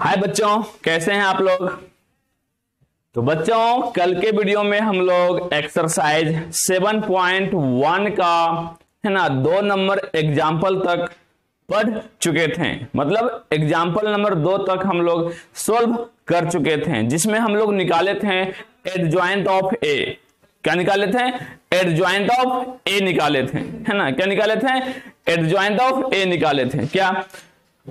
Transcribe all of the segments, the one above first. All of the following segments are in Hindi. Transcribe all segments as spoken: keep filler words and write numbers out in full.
हाय बच्चों, कैसे हैं आप लोग। तो बच्चों, कल के वीडियो में हम लोग एक्सरसाइज सात पॉइंट एक का है ना दो नंबर एग्जाम्पल तक पढ़ चुके थे। मतलब एग्जाम्पल नंबर दो तक हम लोग सोल्व कर चुके थे, जिसमें हम लोग निकाले थे एडजॉइंट ऑफ ए। क्या निकाले थे? एडजॉइंट ऑफ ए निकाले थे, है ना। क्या निकाले थे? एडजॉइंट ऑफ ए निकाले थे क्या।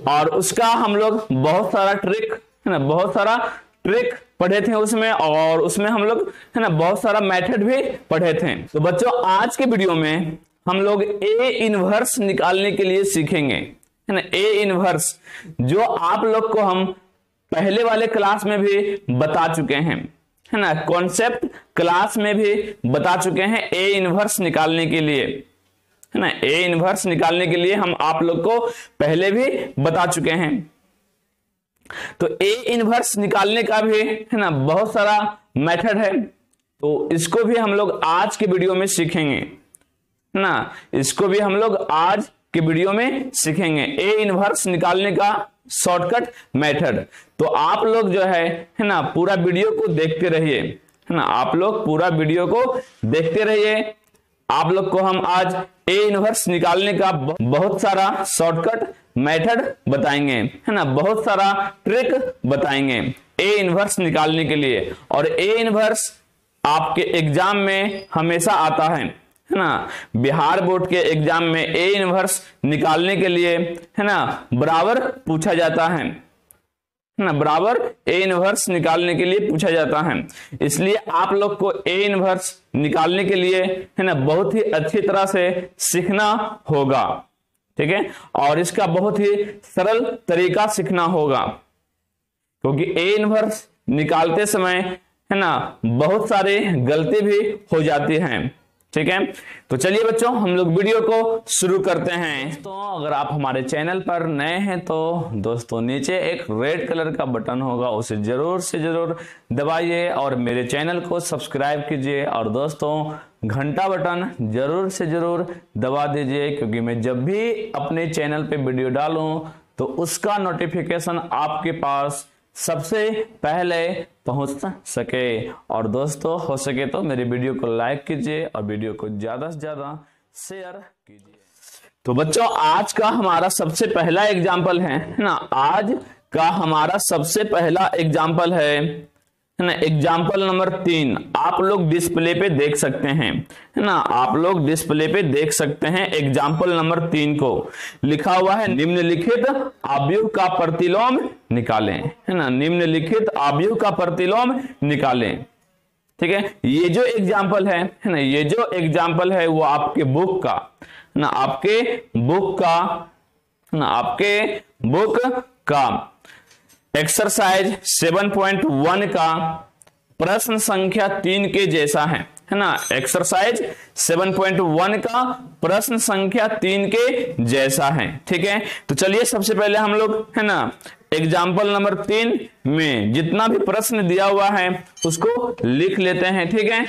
और उसका हम लोग बहुत सारा ट्रिक है ना बहुत सारा ट्रिक पढ़े थे उसमें, और उसमें हम लोग है ना बहुत सारा मेथड भी पढ़े थे। तो बच्चों, आज के वीडियो में हम लोग ए इनवर्स निकालने के लिए सीखेंगे, है ना। ए इनवर्स जो आप लोग को हम पहले वाले क्लास में भी बता चुके हैं, है ना। कॉन्सेप्ट क्लास में भी बता चुके हैं। ए इनवर्स निकालने के लिए है ना ए इनवर्स निकालने के लिए हम आप लोग को पहले भी बता चुके हैं। तो ए इनवर्स निकालने का भी है ना बहुत सारा मेथड है, तो इसको भी हम लोग आज के वीडियो में सीखेंगे, है ना। इसको भी हम लोग आज के वीडियो में सीखेंगे, ए इनवर्स निकालने का शॉर्टकट मेथड। तो आप लोग जो है है ना पूरा वीडियो को देखते रहिए, है ना। आप लोग पूरा वीडियो को देखते रहिए। आप लोग को हम आज ए इनवर्स निकालने का बहुत सारा शॉर्टकट मेथड बताएंगे, है ना। बहुत सारा ट्रिक बताएंगे ए इनवर्स निकालने के लिए। और ए इनवर्स आपके एग्जाम में हमेशा आता है, है ना। बिहार बोर्ड के एग्जाम में ए इनवर्स निकालने के लिए है ना बराबर पूछा जाता है, ना बराबर ए इनवर्स निकालने के लिए पूछा जाता है। इसलिए आप लोग को ए इनवर्स निकालने के लिए है ना बहुत ही अच्छी तरह से सीखना होगा, ठीक है। और इसका बहुत ही सरल तरीका सीखना होगा, क्योंकि ए इनवर्स निकालते समय है ना बहुत सारे गलती भी हो जाती हैं, ठीक है। तो चलिए बच्चों, हम लोग वीडियो को शुरू करते हैं। तो अगर आप हमारे चैनल पर नए हैं तो दोस्तों, नीचे एक रेड कलर का बटन होगा, उसे जरूर से जरूर दबाइए और मेरे चैनल को सब्सक्राइब कीजिए। और दोस्तों, घंटा बटन जरूर से जरूर दबा दीजिए, क्योंकि मैं जब भी अपने चैनल पे वीडियो डालूं तो उसका नोटिफिकेशन आपके पास सबसे पहले पहुंच सके। और दोस्तों, हो सके तो मेरी वीडियो को लाइक कीजिए और वीडियो को ज्यादा से ज्यादा शेयर कीजिए। तो बच्चों, आज का हमारा सबसे पहला एग्जाम्पल है ना आज का हमारा सबसे पहला एग्जाम्पल है ना एग्जाम्पल नंबर तीन। आप लोग डिस्प्ले पे देख सकते हैं, है ना। आप लोग डिस्प्ले पे देख सकते हैं एग्जाम्पल नंबर तीन को लिखा हुआ है, निम्नलिखित आव्यूह का प्रतिलोम निकालें, है ना। निम्नलिखित आव्यूह का प्रतिलोम निकालें, ठीक है। ये जो एग्जाम्पल है है ना ये जो एग्जाम्पल है वो आपके बुक का ना आपके बुक का ना आपके बुक का एक्सरसाइज सात पॉइंट एक का प्रश्न संख्या तीन के जैसा है, है ना। एक्सरसाइज सात पॉइंट एक का प्रश्न संख्या तीन के जैसा है, ठीक है। तो चलिए, सबसे पहले हम लोग है ना एग्जाम्पल नंबर तीन में जितना भी प्रश्न दिया हुआ है उसको लिख लेते हैं, ठीक है।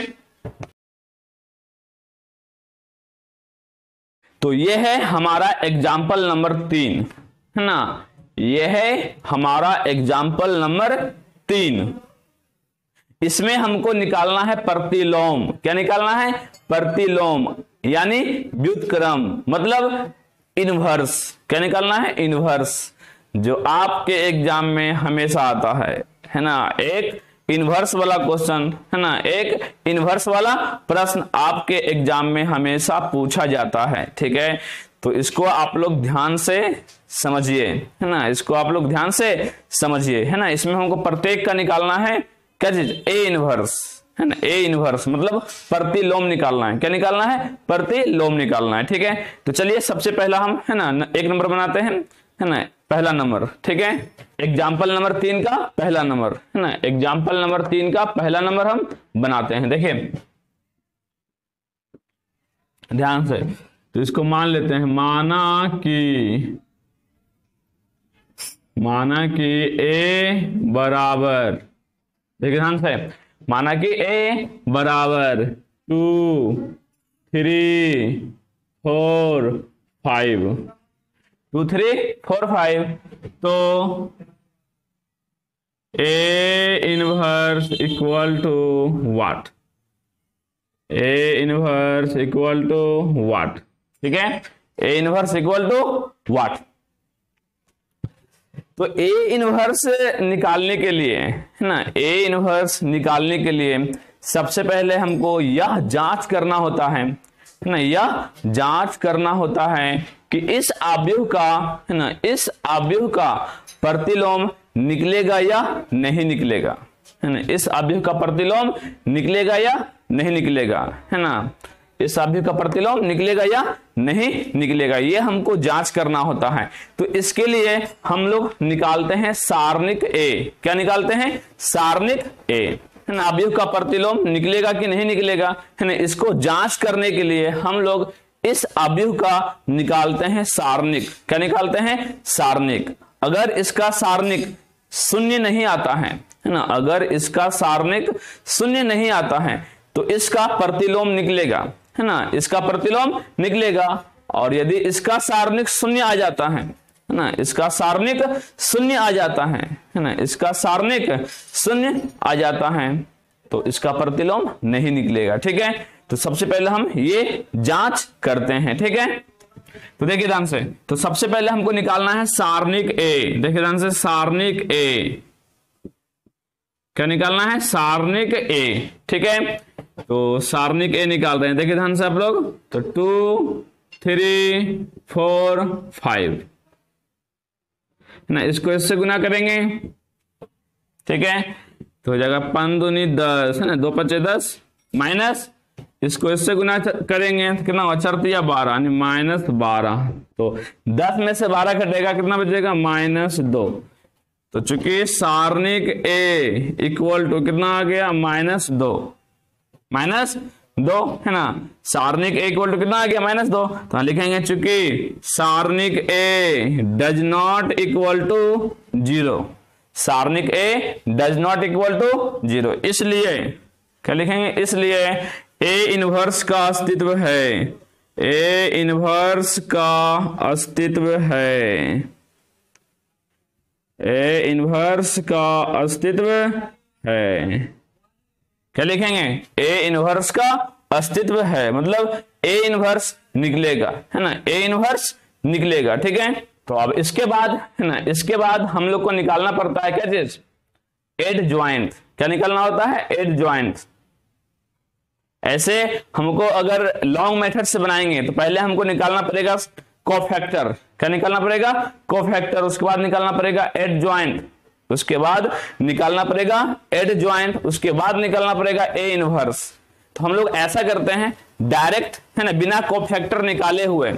तो ये है हमारा एग्जाम्पल नंबर तीन, है ना। यह है हमारा एग्जाम्पल नंबर तीन। इसमें हमको निकालना है प्रतिलोम। क्या निकालना है? प्रतिलोम यानी व्युत्क्रम, मतलब इनवर्स। क्या निकालना है? इनवर्स, जो आपके एग्जाम में हमेशा आता है, है ना। एक इनवर्स वाला क्वेश्चन, है ना एक इनवर्स वाला प्रश्न आपके एग्जाम में हमेशा पूछा जाता है, ठीक है। तो इसको आप लोग ध्यान से समझिए, है ना इसको आप लोग ध्यान से समझिए, है ना। इसमें हमको प्रत्येक का निकालना है क्या चीज? ए इनवर्स, है ना ए इनवर्स मतलब प्रतिलोम निकालना है। क्या निकालना है? प्रतिलोम निकालना है, ठीक है। तो चलिए, सबसे पहला हम है ना एक नंबर बनाते हैं, है ना पहला नंबर, ठीक है। एग्जाम्पल नंबर तीन का पहला नंबर, है ना एग्जाम्पल नंबर तीन का पहला नंबर हम बनाते हैं। देखिए ध्यान से, तो इसको मान लेते हैं, माना कि माना कि ए बराबर, देखिए ध्यान से, माना कि ए बराबर two three four five two three four five तो A inverse equal to what? A inverse equal to what? ठीक है, A inverse equal to what? तो A inverse निकालने के लिए, है ना, A inverse निकालने के लिए सबसे पहले हमको यह जांच करना होता है, है ना, यह जांच करना होता है कि इस आव्यूह का, है ना, इस आव्यूह का प्रतिलोम निकलेगा या नहीं निकलेगा, है ना, इस आव्यूह का प्रतिलोम निकलेगा या नहीं निकलेगा, है ना, इस आव्यूह का प्रतिलोम निकलेगा या नहीं निकलेगा, ये हमको जांच करना होता है। तो इसके लिए हम लोग निकालते हैं सारणिक ए। क्या निकालते हैं? सारणिक ए, है ना, आव्यूह का प्रतिलोम निकलेगा कि नहीं निकलेगा, है ना, इसको जांच करने के लिए हम लोग इस आव्यूह का निकालते हैं सारणिक। क्या निकालते हैं? सारणिक। अगर इसका सारणिक शून्य नहीं आता है, है ना, अगर इसका सारणिक शून्य नहीं आता है तो इसका प्रतिलोम निकलेगा, है ना, इसका प्रतिलोम निकलेगा। और यदि इसका सारणिक शून्य आ जाता है, है ना, इसका सारणिक शून्य आ जाता है, है ना, इसका सारणिक शून्य आ जाता है तो इसका प्रतिलोम नहीं निकलेगा। ठीक है, तो सबसे पहले हम ये जांच करते हैं। ठीक है, तो देखिए ध्यान से, तो सबसे पहले हमको निकालना है सारणिक ए। देखिए ध्यान से, सारणिक ए, क्या निकालना है? सारणिक ए। ठीक है, तो सारणिक ए निकाल रहे हैं, देखिए ध्यान से आप लोग, तो टू थ्री फोर फाइव, ना, इसको इससे गुना करेंगे। ठीक है, तो हो जाएगा पांच दूनी दस, है ना, दो पच्चे दस, माइनस इसको इससे गुना करेंगे कितना हुआ, चरतिया बारह, माइनस बारह। तो दस में से बारह कटेगा, कितना बचेगा? माइनस दो। तो चूंकि सारणिक ए इक्वल टू कितना आ गया? माइनस दो, माइनस दो, है ना, सारणिक ए इक्वल टू कितना आ गया? माइनस दो। तो लिखेंगे चूंकि सारणिक A does not equal to zero, सारणिक A does not equal to zero, इसलिए क्या लिखेंगे? इसलिए ए इनवर्स का अस्तित्व है, ए इनवर्स का अस्तित्व है, ए इनवर्स का अस्तित्व है। क्या लिखेंगे? ए इनवर्स का अस्तित्व है, मतलब ए इनवर्स निकलेगा, है ना, ए इनवर्स निकलेगा। ठीक है, तो अब इसके बाद, है ना, इसके बाद हम लोग को निकालना पड़ता है क्या चीज? एडजॉइंट। क्या निकालना होता है? एडजॉइंट। ऐसे हमको अगर लॉन्ग मेथड से बनाएंगे तो पहले हमको निकालना पड़ेगा कोफैक्टर। क्या निकालना पड़ेगा? कोफैक्टर। उसके बाद निकालना पड़ेगा एडजॉइंट, उसके बाद निकालना पड़ेगा एडजॉइंट, उसके बाद निकालना पड़ेगा ए इनवर्स। तो हम लोग ऐसा करते हैं डायरेक्ट, है ना, बिना कोफैक्टर निकाले हुए,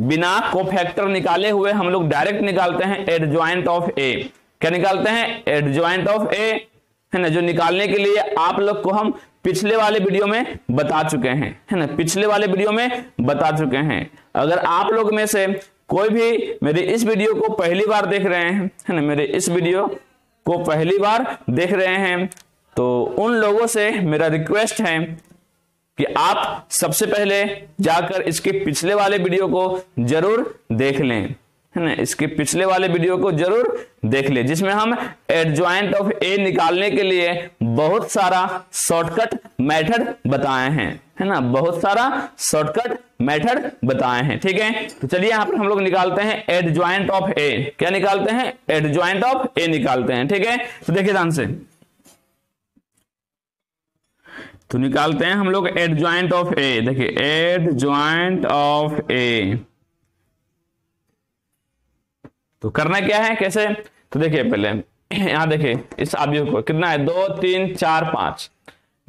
बिना कोफैक्टर निकाले हुए हम लोग डायरेक्ट निकालते हैं एडजॉइंट ऑफ ए। क्या निकालते हैं? एडजॉइंट ऑफ ए, है ना, जो निकालने के लिए आप लोग को हम पिछले वाले वीडियो में बता चुके हैं, है ना, पिछले वाले वीडियो में बता चुके हैं। अगर आप लोग में से कोई भी मेरे इस वीडियो को पहली बार देख रहे हैं, है ना, मेरे इस वीडियो को पहली बार देख रहे हैं, तो उन लोगों से मेरा रिक्वेस्ट है कि आप सबसे पहले जाकर इसके पिछले वाले वीडियो को जरूर देख लें, है ना, इसके पिछले वाले वीडियो को जरूर देख ले, जिसमें हम एडजॉइंट ऑफ ए निकालने के लिए बहुत सारा शॉर्टकट मेथड बताए हैं, है ना, बहुत सारा शॉर्टकट मेथड बताए हैं। ठीक है, तो चलिए यहाँ पर हम लोग निकालते हैं एडजॉइंट ऑफ ए। क्या निकालते हैं? एडजॉइंट ऑफ ए निकालते हैं। ठीक है, तो देखिए ध्यान से, तो निकालते हैं हम लोग एडजॉइंट ऑफ ए। देखिए एडजॉइंट ऑफ ए, तो करना क्या है, कैसे? तो देखिए पहले यहां देखिए इस आव्यूह को कितना है, दो तीन चार पांच,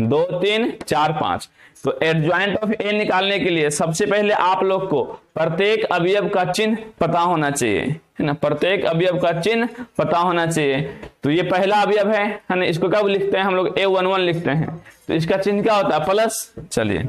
दो तीन चार पांच। तो एडजॉइंट ऑफ ए निकालने के लिए सबसे पहले आप लोग को प्रत्येक अवयव का चिन्ह पता होना चाहिए, है ना, प्रत्येक अवयव का चिन्ह पता होना चाहिए। तो ये पहला अवयव है, है ना, इसको कब लिखते हैं हम लोग? ए वन वन लिखते हैं। तो इसका चिन्ह क्या होता है? प्लस। चलिए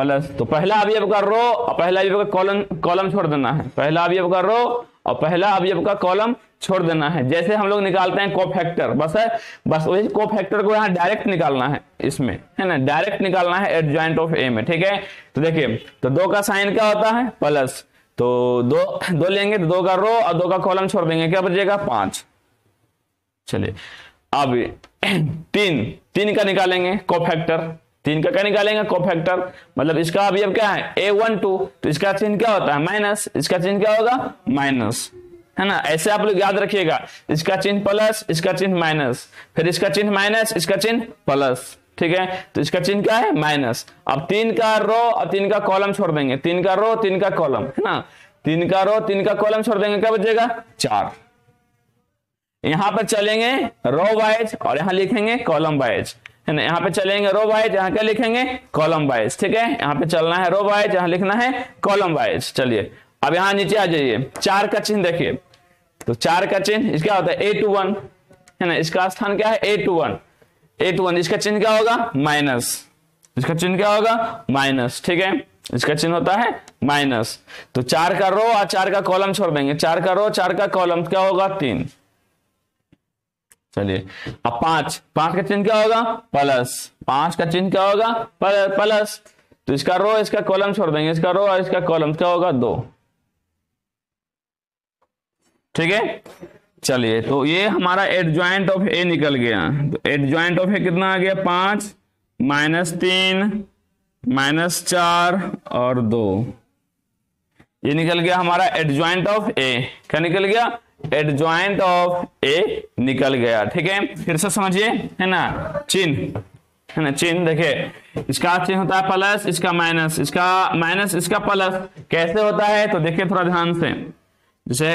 प्लस, तो पहला अवयव का रो और पहला अवयव का कॉलम, कॉलम छोड़ देना है, पहला अवयव का रो और पहला अवयव का कॉलम छोड़ देना है। जैसे हम लोग निकालते हैं कोफैक्टर, बस है, बस वही कोफैक्टर को यहाँ डायरेक्ट निकालना है इसमें, है ना, डायरेक्ट निकालना है एडजॉइंट ऑफ ए में। ठीक है, तो देखिए, तो दो का साइन क्या होता है? प्लस। तो दो दो लेंगे, तो दो का रो और दो का कॉलम छोड़ देंगे, क्या बचेगा? पांच। चलिए अब तीन तीन का निकालेंगे कोफैक्टर, तीन का क्या निकालेंगे कोफैक्टर, मतलब इसका अभी अब क्या है ए वन टू, तो इसका चिन्ह क्या होता है माइनस, इसका चिन्ह क्या होगा माइनस, है ना। ऐसे आप लोग याद रखिएगा, इसका चिन्ह प्लस, इसका चिन्ह माइनस, फिर इसका चिन्ह माइनस, इसका चिन्ह प्लस, ठीक है। तो इसका चिन्ह क्या है माइनस। अब तीन का रो और तीन का कॉलम छोड़ देंगे, तीन का रो तीन का कॉलम, है ना, तीन का रो तीन का कॉलम छोड़ देंगे, क्या बचेगा चार। यहां पर चलेंगे रो वाइज और यहां लिखेंगे कॉलम वाइज, है ना, यहाँ पे चलेंगे रो वाइज, यहाँ क्या लिखेंगे कॉलम वाइज, ठीक है। यहाँ पे चलना है रो वाइज, यहाँ लिखना है कॉलम वाइज। चलिए अब यहाँ नीचे आ जाइए, चार का चिन्ह देखिए, तो चार का चिन्ह इसका होता है ए टू वन, है ना, इसका स्थान क्या है A two one, A two one, इसका चिन्ह क्या होगा माइनस, इसका चिन्ह क्या होगा माइनस, ठीक है, इसका चिन्ह होता है माइनस। तो चार का रो और चार का कॉलम छोड़ देंगे, चार का रो चार का कॉलम क्या होगा तीन। चलिए अब पांच, पांच का चिन्ह क्या होगा प्लस, पांच का चिन्ह क्या होगा प्लस, तो इसका रो इसका कॉलम छोड़ देंगे, इसका रो और इसका कॉलम क्या होगा दो, ठीक है। चलिए तो ये हमारा एडजॉइंट ऑफ ए निकल गया, तो एडजॉइंट ऑफ ए कितना आ गया पांच माइनस तीन माइनस चार और दो, ये निकल गया हमारा एडजॉइंट ऑफ ए। क्या निकल गया एडजॉइंट ऑफ ए निकल गया, ठीक है। फिर से समझिए, है ना, चिन्ह, है ना, चिन्ह देखिए, इसका चिन्ह होता है प्लस, इसका माइनस, इसका माइनस, इसका प्लस। कैसे होता है तो देखिए थोड़ा ध्यान से, जैसे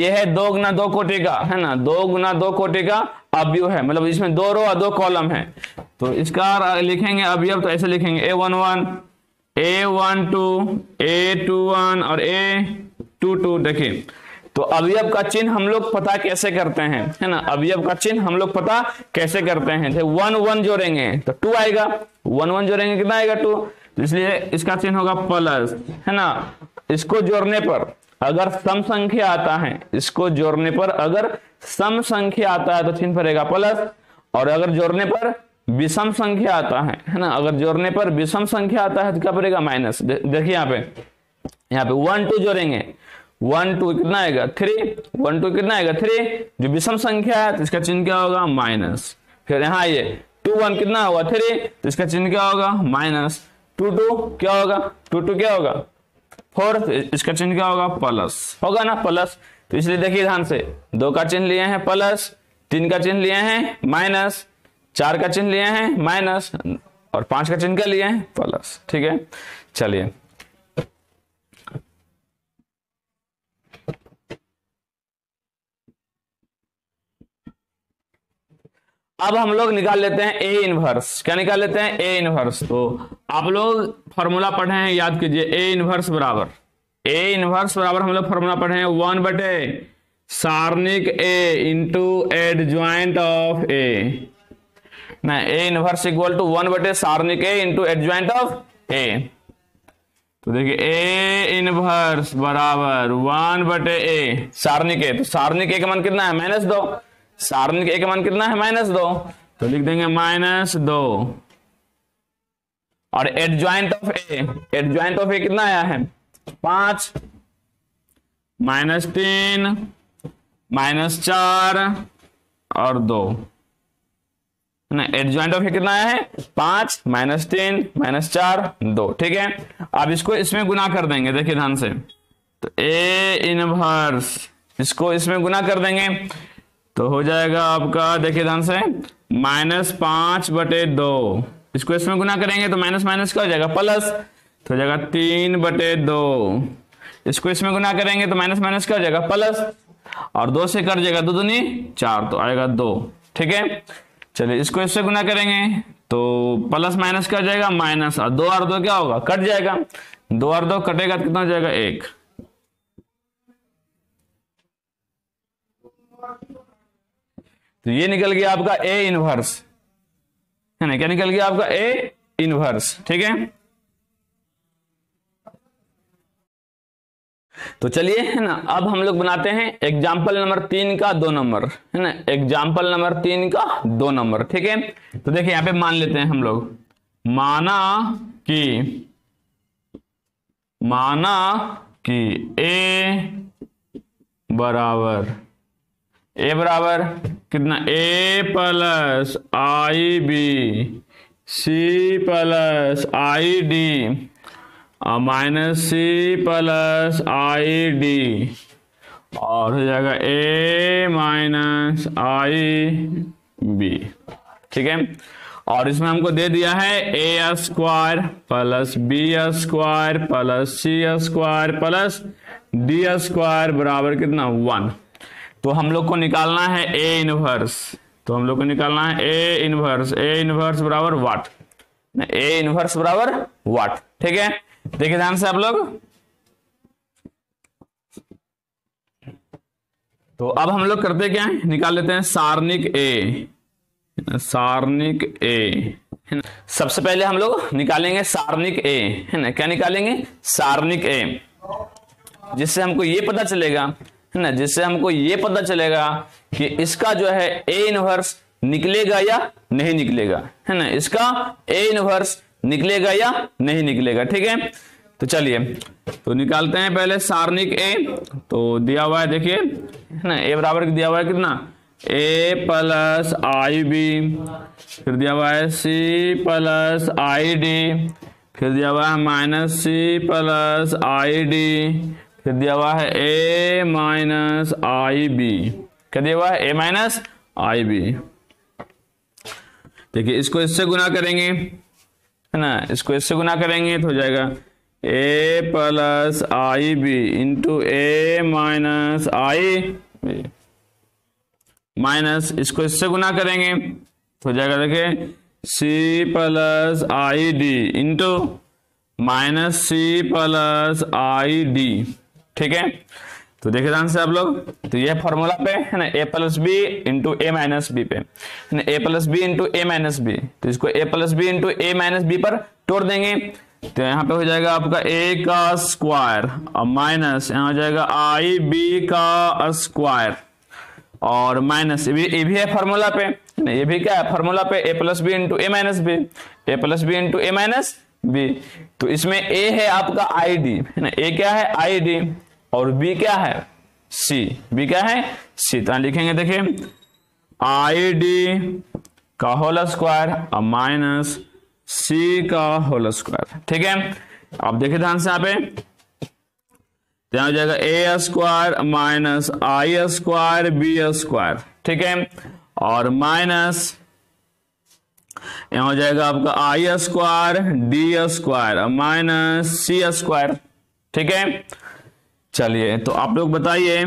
ये है दो गुना दो कोटि का, है ना, दो गुना दो कोटि का अवयव है, मतलब इसमें दो रो और दो कॉलम है, तो इसका लिखेंगे अवयव तो ऐसे लिखेंगे A one one, A one two, A two one और ए टू टू। देखिए तो अवयव का चिन्ह हम लोग पता कैसे करते हैं, है ना, अवयव का चिन्ह हम लोग पता कैसे करते हैं, जैसे वन वन जोड़ेंगे तो टू आएगा, वन वन जोड़ेंगे कितना आएगा टू, तो इसलिए इसका चिन्ह होगा प्लस, है ना। इसको जोड़ने पर अगर सम संख्या आता है, इसको जोड़ने पर अगर सम संख्या आता है तो चिन्ह पड़ेगा प्लस, और अगर जोड़ने पर विषम संख्या आता है, है ना, अगर जोड़ने पर विषम संख्या आता है तो क्या पड़ेगा माइनस। देखिए यहाँ पे, यहाँ पे वन टू जोड़ेंगे, वन टू कितना आएगा थ्री, वन टू कितना आएगा थ्री, जो विषम संख्या है तो इसका चिन्ह क्या होगा माइनस। फिर यहाँ ये टू वन कितना हुआ थ्री, तो इसका चिन्ह क्या होगा माइनस, टू टू क्या होगा, टू टू क्या होगा फोर, इसका चिन्ह क्या होगा प्लस होगा ना, प्लस। तो इसलिए देखिए ध्यान से, दो का चिन्ह लिए हैं प्लस, तीन का चिन्ह लिए हैं माइनस, चार का चिन्ह लिए हैं माइनस और पांच का चिन्ह क्या लिए हैं प्लस, ठीक है। चलिए अब हम लोग निकाल लेते हैं ए इनवर्स। क्या निकाल लेते हैं ए इनवर्स, तो आप लोग फॉर्मूला पढ़े हैं, याद कीजिए ए इनवर्स बराबर, ए इनवर्स बराबर हम लोग फॉर्मूला पढ़े हैं वन बटे सारणिक A into adjoint of A ना, A inverse equal to one बटे सारणिक A into adjoint of A. तो देखिए ए इनवर्स बराबर वन बटे ए सारणिक ए, तो सारणिक ए का मान कितना है माइनस दो, सारणिक ए का मान कितना है माइनस दो, तो लिख देंगे माइनस दो। और adjoint of A, adjoint of A कितना आया है पांच माइनस तीन माइनस चार और दो, ना, एडजॉइंट ऑफ ए कितना आया है पांच माइनस तीन माइनस चार दो, ठीक है। अब इसको इसमें गुना कर देंगे, देखिए ध्यान से, तो ए इनवर्स इसको इसमें गुना कर देंगे तो हो जाएगा आपका, देखिए ध्यान से, माइनस पांच बटे दो, इसको इसमें गुना करेंगे तो माइनस माइनस क्या हो जाएगा प्लस, तो हो जाएगा तीन बटे दो, इसको इसमें गुना करेंगे तो माइनस माइनस क्या हो जाएगा प्लस, और दो से कर जाएगा दो दूनी चार तो आएगा दो, ठीक है। चलिए इसको इससे गुना करेंगे तो प्लस माइनस क्या हो जाएगा माइनस, और दो और दो क्या होगा कट जाएगा, दो और दो कटेगा तो कितना हो जाएगा एक, तो ये निकल गया आपका ए इनवर्स, है ना, क्या निकल गया आपका ए इनवर्स, ठीक है। तो चलिए, है ना, अब हम लोग बनाते हैं एग्जाम्पल नंबर तीन का दो नंबर, है ना, एग्जाम्पल नंबर तीन का दो नंबर, ठीक है। तो देखिए यहां पे मान लेते हैं हम लोग, माना कि माना कि ए बराबर ए बराबर कितना A plus I B C plus I D minus C plus I D और हो जाएगा ए माइनस आई बी। ठीक है, और इसमें हमको दे दिया है A square plus B square plus C square plus D square बराबर कितना वन। तो हम लोग को निकालना है ए इनवर्स, तो हम लोग को निकालना है ए इनवर्स। ए इनवर्स बराबर व्हाट? ए इनवर्स बराबर व्हाट? ठीक है, देखिए ध्यान से आप लोग। तो अब हम लोग करते क्या है, निकाल लेते हैं सारणिक ए, सारणिक ए। सबसे पहले हम लोग निकालेंगे सारणिक ए, है ना। क्या निकालेंगे? सारणिक ए, जिससे हमको ये पता चलेगा, है ना, जिससे हमको ये पता चलेगा कि इसका जो है ए इनवर्स निकलेगा या नहीं निकलेगा, है ना, इसका ए इनवर्स निकलेगा या नहीं निकलेगा। ठीक है, तो चलिए तो निकालते हैं पहले सारणिक ए। तो दिया हुआ है देखिए, है ना, ए बराबर दिया हुआ है कितना ए प्लस आई बी, फिर दिया हुआ है सी प्लस आई डी, फिर दिया हुआ है minus C plus I D, फिर दिया हुआ है ए माइनस आई बी। क्या दिया हुआ है? A minus I B. देखिए इसको इससे गुना करेंगे, है ना, इसको इससे गुना करेंगे तो हो जाएगा A plus I B into A minus I B minus, इसको इससे गुना करेंगे तो हो जाएगा देखिए C plus I D into minus C plus I D. ठीक है, तो देखिए ध्यान से आप लोग। तो यह फॉर्मूला पे है ना, A plus B into A minus B पे, है ना, A plus B into A minus B. तो इसको A plus B into A minus B पर तोड़ देंगे तो यहाँ पे हो जाएगा आपका ए का स्क्वायर और माइनस यहाँ हो जाएगा आई बी का स्क्वायर और माइनस, ये भी ये भी है फॉर्मूला पे, नहीं ये भी क्या है फॉर्मूला पे, A plus B into A minus B, A plus B into A minus B. तो इसमें ए है आपका आई डी, है ना, ए क्या है आई डी और बी क्या है सी, बी क्या है सी। तो लिखेंगे देखिए आई डी का होल स्क्वायर और माइनस सी का होल स्क्वायर। ठीक है, आप देखिए ध्यान से यहाँ पे हो जाएगा A square minus I square B square. ठीक है, और माइनस यहाँ हो जाएगा आपका I square D square minus C square. ठीक है, चलिए तो आप लोग बताइए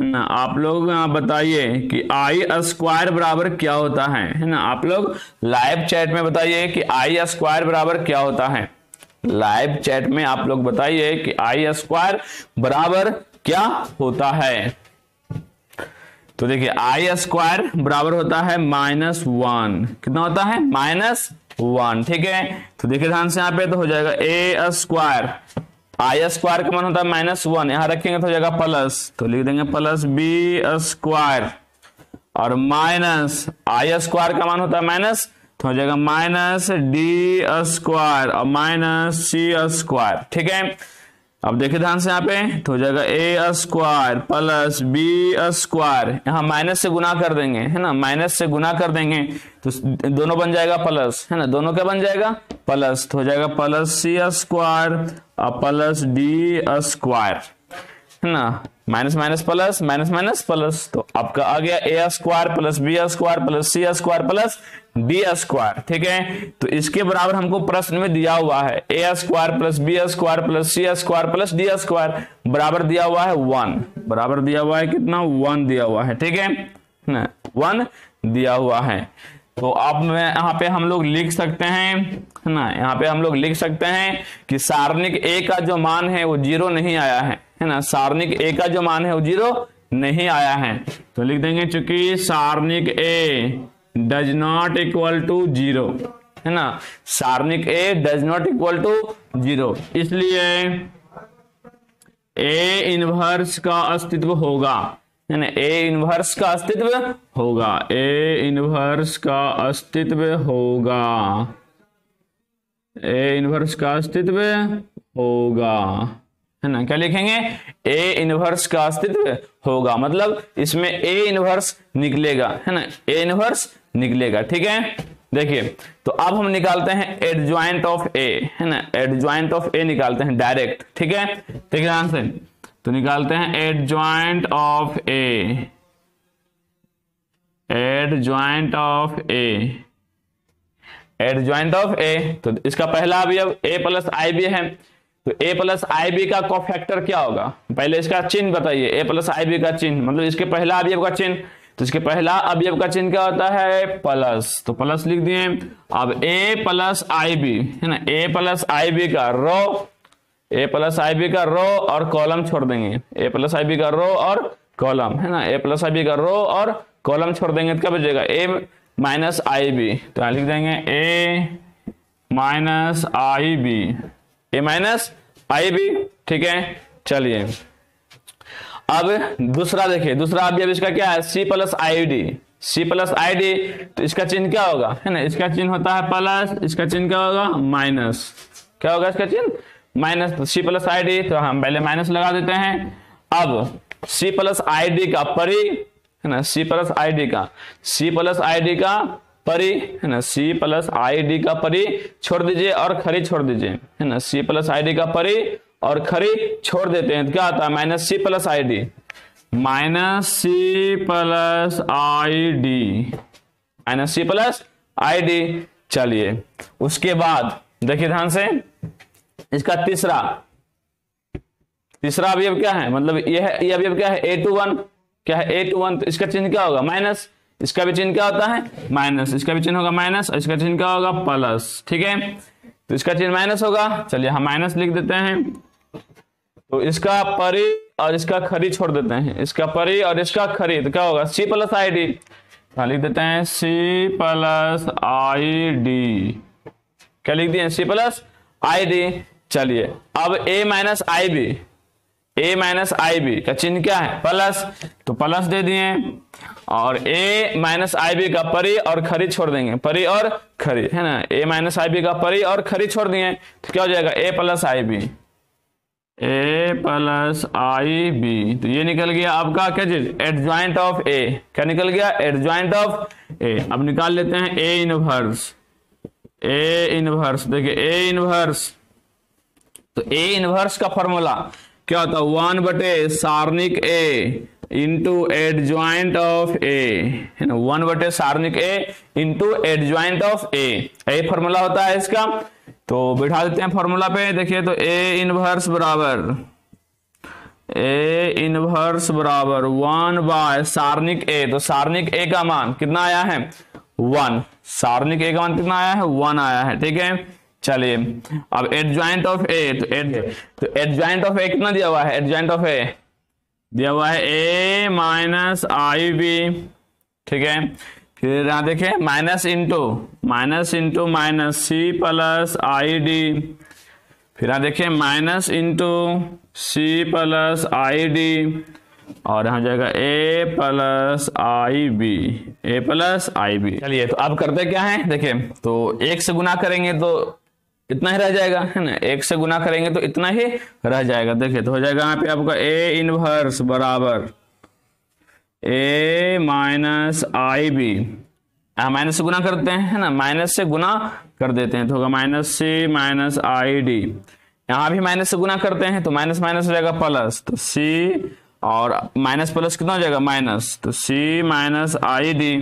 ना, आप लोग बताइए कि आई स्क्वायर बराबर क्या होता है, है ना। आप लोग लाइव चैट में बताइए कि आई स्क्वायर बराबर क्या होता है। लाइव चैट में आप लोग बताइए कि आई स्क्वायर बराबर क्या होता है। तो देखिए आई स्क्वायर बराबर होता है माइनस वन। कितना होता है? Minus one. ठीक है, तो देखिए ध्यान से यहाँ पे तो हो जाएगा ए स्क्वायर, आई स्क्वायर का मान होता है माइनस वन, यहाँ रखेंगे तो हो जाएगा प्लस, तो लिख देंगे प्लस बी स्क्वायर और माइनस आई स्क्वायर का मान होता है माइनस, तो हो जाएगा माइनस डी स्क्वायर और माइनस सी स्क्वायर। ठीक है, अब देखिए ध्यान से यहाँ पे तो हो जाएगा A square plus B square, यहाँ माइनस से गुना कर देंगे, है ना, माइनस से गुना कर देंगे तो दोनों बन जाएगा प्लस, है ना, दोनों क्या बन जाएगा प्लस, तो हो जाएगा प्लस सी स्क्वायर और प्लस डी स्क्वायर, है ना, minus minus plus minus minus plus. तो आपका आ गया A square plus B square plus C square plus D square. ठीक है, तो इसके बराबर हमको प्रश्न में दिया हुआ है A square plus B square plus C square plus D square बराबर दिया हुआ है वन, बराबर दिया हुआ है कितना वन दिया हुआ है। ठीक है ना, वन दिया हुआ है। तो आप में यहाँ पे हम लोग लिख सकते हैं ना, यहाँ पे हम लोग लिख सकते हैं कि सारणिक ए का जो मान है वो जीरो नहीं आया है, है ना, सारणिक ए का जो मान है वो जीरो नहीं आया है। तो लिख देंगे चूंकि सारणिक A does not equal to zero, है ना, सारणिक A does not equal to zero, इसलिए ए इनवर्स का अस्तित्व होगा, है ना, ए इनवर्स का अस्तित्व होगा, ए इनवर्स का अस्तित्व होगा, ए इनवर्स का अस्तित्व होगा। है ना, क्या लिखेंगे, ए इनवर्स का अस्तित्व होगा, मतलब इसमें ए इनवर्स निकलेगा, है ना, ए इनवर्स निकलेगा। ठीक है, देखिए तो अब हम निकालते हैं एडजॉइंट ऑफ ए, है ना, एडजॉइंट ऑफ ए निकालते हैं डायरेक्ट। ठीक है, ठीक है आंसर, तो निकालते हैं adjoint of A, adjoint of A, adjoint of A, तो इसका पहला अभी अब ए प्लस आई बी है, तो ए प्लस आई बी का कोफैक्टर क्या होगा, पहले इसका चिन्ह बताइए, ए प्लस आई बी का चिन्ह, मतलब इसके पहला अवयव का चिन्ह, तो इसके पहला अवयव का चिन्ह क्या होता है, प्लस, तो प्लस लिख दिए। अब ए प्लस आई बी, है ना, ए प्लस आई बी का रो, ए प्लस आई बी का रो और कॉलम छोड़ देंगे, ए प्लस आई बी का रो और कॉलम, है ना, ए प्लस आई बी का रो और कॉलम छोड़ देंगे, तो क्या बचेगा, ए माइनस आई बी, तो यहाँ लिख देंगे A minus I B, A minus I B. ठीक है, चलिए अब दूसरा देखिए, दूसरा अब इसका क्या है, C plus I D, C plus I D, तो इसका चिन्ह क्या होगा, है ना, इसका चिन्ह होता है प्लस, इसका चिन्ह क्या होगा, माइनस, क्या होगा इसका चिन्ह, माइनस, तो सी प्लस आई डी, तो हम पहले माइनस लगा देते हैं। अब सी प्लस आई डी का परी, है ना, सी प्लस आई डी का, सी प्लस आई डी का परी, है ना, सी प्लस आई डी का परी छोड़ दीजिए और खरी छोड़ दीजिए, है ना, सी प्लस आई डी का परी और खरी छोड़ देते हैं, तो क्या आता है, minus C plus I D, minus C plus I D, minus C plus I D. चलिए उसके बाद देखिए ध्यान से, इसका तीसरा, तीसरा अवयव क्या है, मतलब यह है, ये अवयव क्या है, ए टू वन, क्या है, ए टू वन, तो इसका चिन्ह क्या होगा, माइनस, इसका भी चिन्ह क्या होता है, माइनस, इसका भी चिन्ह होगा माइनस, इसका चिन्ह क्या होगा, प्लस। ठीक है, तो इसका चिन्ह माइनस होगा, चलिए हम माइनस लिख देते हैं, तो इसका परी और इसका खरी छोड़ देते हैं, इसका परी और इसका खरी, तो क्या होगा, सी प्लस आई डी, लिख देते हैं सी प्लस आई डी, क्या लिख दिए, सी प्लस आई डी। चलिए अब A minus I B, A minus I B का चिन्ह क्या है, प्लस, तो प्लस दे दिए, और ए माइनस आई बी का परी और खरी छोड़ देंगे, परी और खरी, है ना, ए माइनस आई बी का परी और खरी छोड़ दिए, तो क्या हो जाएगा, A plus I B, A plus I B, तो ये निकल गया आपका क्या चीज, एडजॉइंट ऑफ ए, क्या निकल गया, एडजॉइंट ऑफ ए। अब निकाल लेते हैं ए इनवर्स, ए इनवर्स, देखिए ए इनवर्स, तो ए इनवर्स का फॉर्मूला क्या होता है, वन बटे सार्निक A into adjoint of A, है ना, वन बटे सार्निक A into adjoint of A, ये फॉर्मूला होता है इसका, तो बिठा देते हैं फॉर्मूला पे। देखिए तो ए इनवर्स बराबर, ए इनवर्स बराबर वन बाय सार्निक ए, तो सार्निक ए का मान कितना आया है, वन, सार्निक ए का मान कितना आया है, वन आया है। ठीक है, चलिए अब एडजॉइंट ऑफ ए, तो एड तो एडजॉइंट ऑफ ए कितना दिया हुआ है, एडजॉइंट ऑफ ए दिया हुआ है ए माइनस आई बी। ठीक है, फिर यहाँ देखें minus into minus into minus C plus I D, फिर यहाँ देखें minus into C plus I D, और यहाँ जाएगा A plus I B, A plus I B. चलिए तो अब करते क्या है, देखिए तो एक से गुना करेंगे तो इतना ही रह जाएगा, है ना, एक से गुना करेंगे तो इतना ही रह जाएगा। देखिए तो हो जाएगा यहाँ पे आपका ए इनवर्स बराबर A minus I B, minus से गुना करते हैं, है ना, माइनस से गुना कर देते हैं, तो होगा minus C minus I D, यहाँ भी माइनस से गुना करते हैं तो माइनस माइनस हो जाएगा प्लस, तो सी और माइनस प्लस कितना हो जाएगा, माइनस, तो c माइनस आई डी,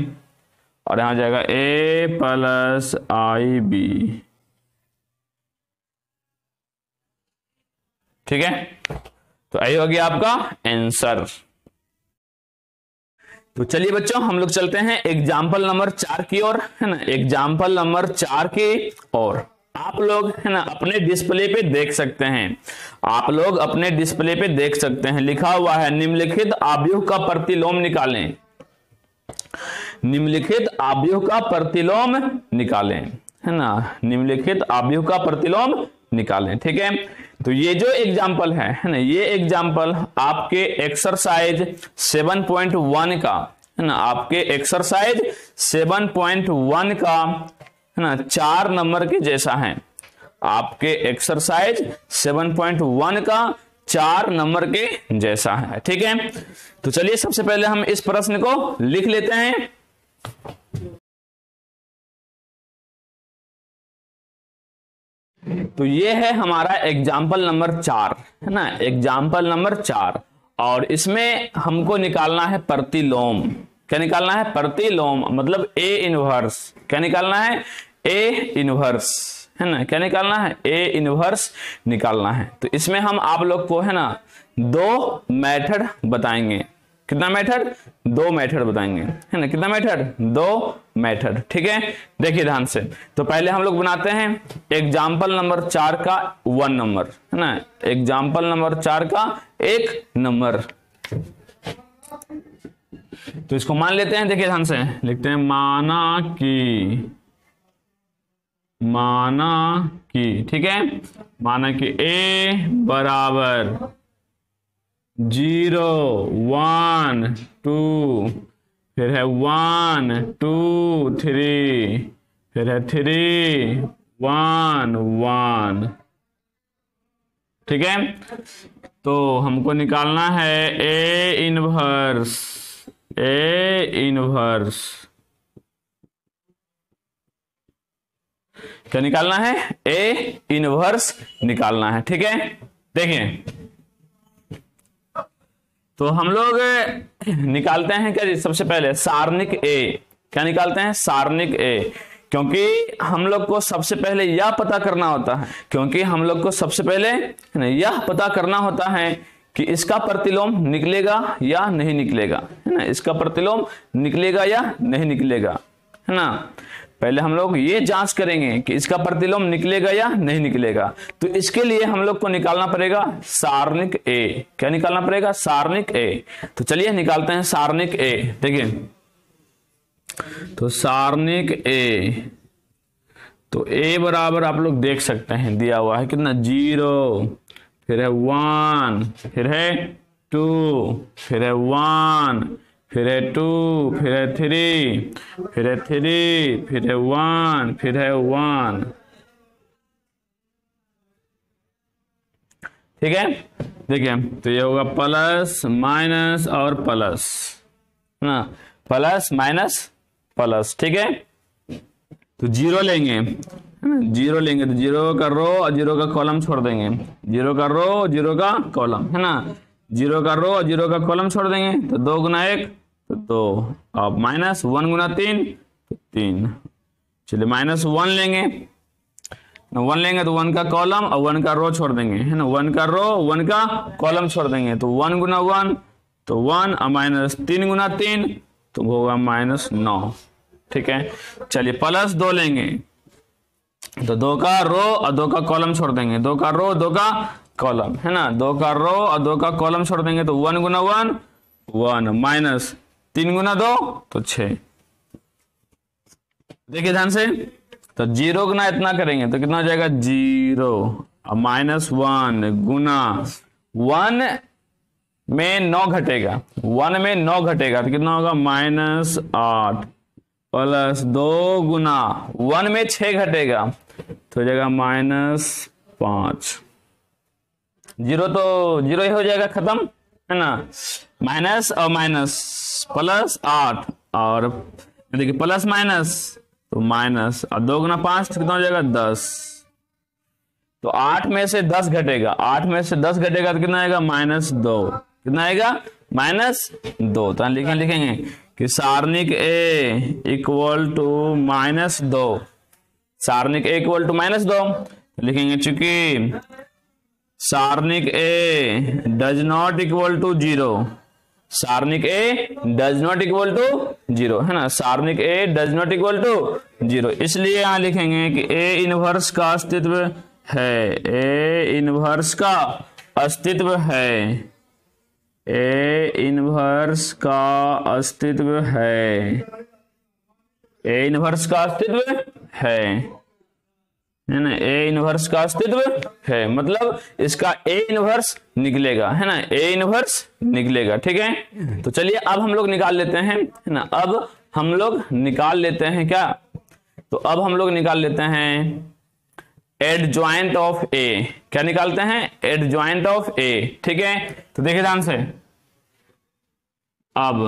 और यहाँ जाएगा a प्लस आई बी। ठीक है, तो यही हो गया आपका आंसर। तो चलिए बच्चों हम लोग चलते हैं एग्जाम्पल नंबर चार की ओर, है ना, एग्जाम्पल नंबर चार की ओर। आप लोग, है ना, अपने डिस्प्ले पे देख सकते हैं, आप लोग अपने डिस्प्ले पे देख सकते हैं, लिखा हुआ है निम्नलिखित आव्यूह का प्रतिलोम निकालें, निम्नलिखित आव्यूह का प्रतिलोम निकालें, है ना, निम्नलिखित आव्यूह का प्रतिलोम निकालें। ठीक है, तो ये जो एग्जाम्पल है, है ना, ये एग्जाम्पल आपके एक्सरसाइज सेवन पॉइंट वन का, है ना, आपके एक्सरसाइज सेवन पॉइंट वन का, है ना, चार नंबर के जैसा है, आपके एक्सरसाइज सेवन पॉइंट वन का चार नंबर के जैसा है। ठीक है, तो चलिए सबसे पहले हम इस प्रश्न को लिख लेते हैं। तो ये है हमारा एग्जाम्पल नंबर चार, है ना, एग्जाम्पल नंबर चार, और इसमें हमको निकालना है प्रतिलोम। क्या निकालना है? प्रतिलोम, मतलब ए इनवर्स। क्या निकालना है? ए इनवर्स, है ना। क्या निकालना है? ए इनवर्स निकालना है। तो इसमें हम आप लोग को, है ना, दो मेथड बताएंगे। कितना मेथड? दो मेथड बताएंगे, है ना। कितना मेथड? दो मेथड। ठीक है, देखिए ध्यान से। तो पहले हम लोग बनाते हैं एग्जाम्पल नंबर चार का वन नंबर, है ना, एग्जाम्पल नंबर चार का एक नंबर। तो इसको मान लेते हैं, देखिए ध्यान से लिखते हैं, माना कि माना कि ठीक है, माना कि ए बराबर जीरो वन टू, फिर है वन टू थ्री, फिर है थ्री वन वन। ठीक है, तो हमको निकालना है ए इनवर्स, ए इनवर्स। क्या निकालना है? ए इनवर्स निकालना है। ठीक है, देखिए तो हम लोग निकालते हैं क्या? सबसे पहले सारणिक ए। क्या निकालते हैं? सारणिक ए, क्योंकि हम लोग को सबसे पहले यह पता करना होता है क्योंकि हम लोग को सबसे पहले यह पता करना होता है कि इसका प्रतिलोम निकलेगा या नहीं निकलेगा, है ना, इसका प्रतिलोम निकलेगा या नहीं निकलेगा, है ना। पहले हम लोग ये जांच करेंगे कि इसका प्रतिलोम निकलेगा या नहीं निकलेगा। तो इसके लिए हम लोग को निकालना पड़ेगा सारणिक ए। क्या निकालना पड़ेगा? सारणिक ए। तो चलिए निकालते हैं सारणिक ए। देखिए, तो सारणिक ए, तो ए बराबर आप लोग देख सकते हैं दिया हुआ है कितना, जीरो, फिर है वन, फिर है टू, फिर है वन, फिर है टू, फिर है थ्री, फिर है थ्री, फिर है वन, फिर है वन। ठीक है, देखिए तो ये होगा प्लस माइनस और प्लस, है ना, प्लस माइनस प्लस। ठीक है, तो जीरो लेंगे, जीरो लेंगे, तो जीरो का रो और जीरो का कॉलम छोड़ देंगे, जीरो का रो जीरो का कॉलम, है ना, जीरो का रो और जीरो का कॉलम छोड़ देंगे। तो दो गुना एक तो दो, अब माइनस वन गुना तीन तो तीन। चलिए माइनस वन लेंगे, वन लेंगे तो वन का कॉलम और वन का रो छोड़ देंगे, है ना, वन का रो वन का कॉलम छोड़ देंगे। तो वन गुना वन तो वन, और माइनस तीन गुना तीन तो होगा माइनस नौ। ठीक है, चलिए प्लस दो लेंगे, तो दो का रो और दो का कॉलम छोड़ देंगे, दो का रो दो का कॉलम, है ना, दो का रो और दो का कॉलम छोड़ देंगे। तो वन गुना वन वन, माइनस तीन गुना दो तो छह। देखिए ध्यान से, तो जीरो गुना इतना करेंगे तो कितना हो जाएगा? जीरो, और माइनस वन गुना वन में नौ घटेगा, वन में नौ घटेगा तो कितना होगा? माइनस आठ, प्लस दो गुना वन में छह घटेगा तो हो जाएगा माइनस पांच। जीरो तो जीरो ही हो जाएगा, खत्म, है ना, माइनस और माइनस प्लस आठ, और देखिए प्लस माइनस तो माइनस, और दो गुना पांच कितना हो जाएगा? दस। तो आठ में से दस घटेगा, आठ में से दस घटेगा तो कितना आएगा? माइनस दो। कितना आएगा? माइनस दो। तो लिखें, लिखेंगे कि सारणिक ए इक्वल टू माइनस दो, सारणिक ए इक्वल टू माइनस दो लिखेंगे, चूंकि सारणिक A does not equal to zero, सारणिक A does not equal to zero, है ना, सारणिक A does not equal to zero, इसलिए यहां लिखेंगे कि ए इनवर्स का अस्तित्व है, ए इनवर्स का अस्तित्व है, ए इनवर्स का अस्तित्व है, ए इनवर्स का अस्तित्व है, है ना, ए इनवर्स का अस्तित्व है, मतलब इसका ए इनवर्स निकलेगा, है ना, ए इनवर्स निकलेगा। ठीक है, तो चलिए अब हम लोग निकाल लेते हैं, है ना, अब हम लोग निकाल लेते हैं क्या? तो अब हम लोग निकाल लेते हैं एडजॉइंट ऑफ ए, क्या निकालते हैं, एडजॉइंट ऑफ ए। ठीक है, तो देखिए ध्यान से, अब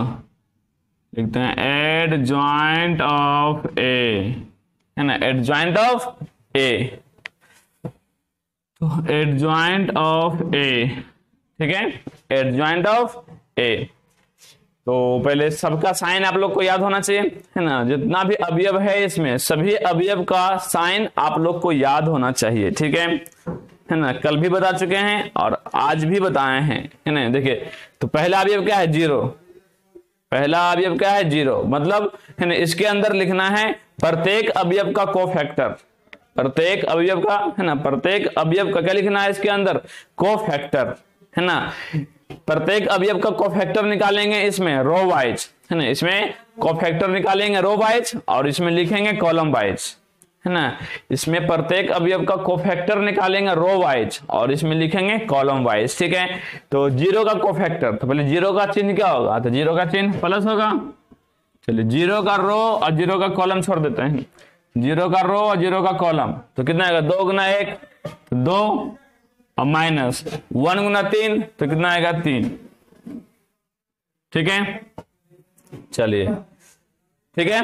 लिखते हैं एडजॉइंट ऑफ ए, है ना, एडजॉइंट ऑफ ए, तो एडजॉइंट ऑफ ए, ठीक है, एडजॉइंट ऑफ ए। तो पहले सबका साइन आप लोग को याद होना चाहिए, है ना, जितना भी अवयव है इसमें सभी अवयव का साइन आप लोग को याद होना चाहिए। ठीक है, है ना, कल भी बता चुके हैं और आज भी बताए हैं, है ना। देखिए, तो पहला अवयव क्या है, जीरो, पहला अवयव क्या है, जीरो, मतलब है ना इसके अंदर लिखना है प्रत्येक अवयव का कोफैक्टर, प्रत्येक अवयव का, है ना, प्रत्येक अवयव का क्या लिखना है इसके अंदर, कोफैक्टर, है ना, प्रत्येक अवयव का कोफैक्टर निकालेंगे इसमें रो वाइज, है ना, इसमें कोफैक्टर निकालेंगे रो वाइज और इसमें लिखेंगे कॉलम वाइज, है ना, इसमें प्रत्येक अवयव का कोफैक्टर निकालेंगे रो वाइज और इसमें लिखेंगे कॉलम वाइज। ठीक है, तो जीरो का कोफैक्टर, तो पहले जीरो का चिन्ह क्या होगा, तो जीरो का चिन्ह प्लस होगा, चलिए जीरो का रो और जीरो का कॉलम छोड़ देते हैं, जीरो का रो और जीरो का कॉलम, तो कितना आएगा, दो गुना एक तो दो, और माइनस वन गुना तीन तो कितना आएगा, तीन। ठीक है, चलिए, ठीक है,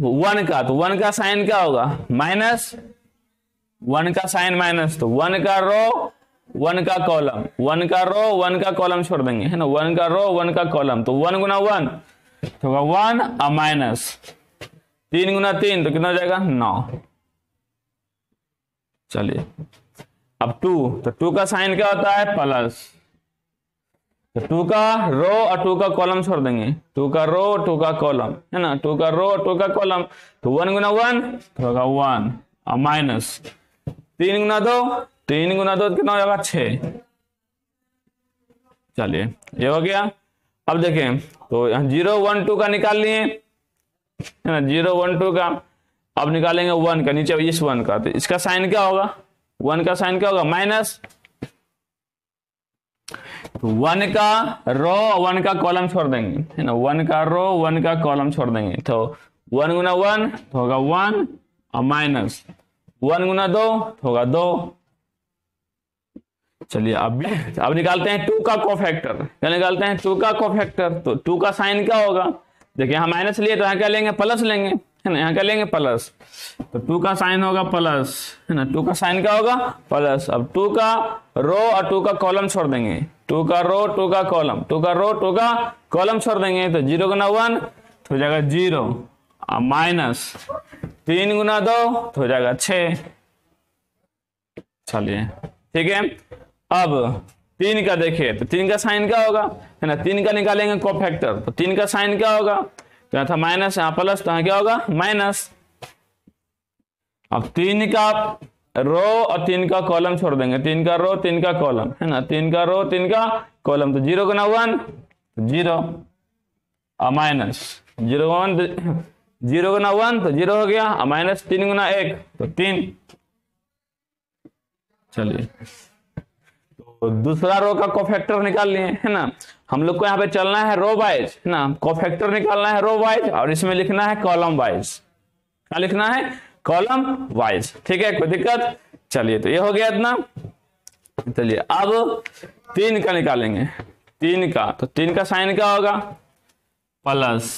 वन का, तो वन का साइन क्या होगा, माइनस, वन का साइन माइनस, तो वन का रो वन का कॉलम, वन का रो वन का कॉलम छोड़ देंगे, है ना, वन का रो वन का कॉलम, तो वन गुना वन तो वन, और माइनस तीन गुना तीन तो कितना हो जाएगा, नौ। चलिए, अब टू, तो टू का साइन क्या होता है, प्लस, तो टू का रो और टू का कॉलम छोड़ देंगे, टू का रो टू का कॉलम, है ना, टू का रो टू का कॉलम, तो वन गुना वन तो होगा वन, और माइनस तीन गुना दो, तीन गुना दो कितना हो जाएगा, छः। चलिए, ये हो गया। अब देखें, तो यहाँ जीरो वन टू का निकाल लिए, है ना, जीरो वन टू का, अब निकालेंगे वन का, नीचे इस वन का, तो इसका साइन क्या होगा, वन का साइन क्या होगा, माइनस, वन का रो वन का कॉलम छोड़ देंगे, है ना, वन का रो वन का कॉलम छोड़ देंगे, तो वन गुना वन तो होगा वन, और माइनस वन गुना दो तो होगा दो। चलिए, अब अब निकालते हैं टू का कोफैक्टर, क्या निकालते हैं, टू का कोफैक्टर, तो टू का साइन क्या होगा, देखिए यहाँ माइनस लिए तो यहाँ क्या लेंगे, प्लस लेंगे, है ना, यहाँ क्या लेंगे, प्लस, तो टू का साइन होगा प्लस, है ना, टू का साइन क्या होगा, प्लस, अब टू का रो और टू का कॉलम छोड़ देंगे, टू का रो टू का कॉलम, टू का रो टू का कॉलम छोड़ देंगे, तो जीरो गुना वन तो हो जाएगा जीरो, और माइनस तीन गुना दो तो हो जाएगा छः। चलिए, ठीक है, अब तीन का देखिए, तो तीन का साइन क्या होगा, है ना, तीन का निकालेंगे कोफैक्टर, तो तीन का साइन क्या होगा, यहाँ था माइनस, यहाँ प्लस, तो यहाँ क्या होगा, माइनस, अब तीन का रो और तीन का कॉलम छोड़ देंगे, तीन का रो तीन का कॉलम, है ना, तीन का रो तीन का कॉलम, तो जीरो गुना वन जीरो, और माइनस जीरो वन, जीरो गुना वन तो जीरो हो गया, और माइनस तीन गुना एक तो तीन। चलिए, तो दूसरा रो का कोफैक्टर निकाल लिए, है ना, हम लोग को यहाँ पे चलना है रो वाइज, है ना, कोफैक्टर निकालना है रो वाइज और इसमें लिखना है कॉलम वाइज, क्या लिखना है, कॉलम वाइज। ठीक है, कोई दिक्कत। चलिए, तो ये हो गया इतना। चलिए, अब तीन का निकालेंगे, तीन का, तो तीन का साइन क्या होगा, प्लस,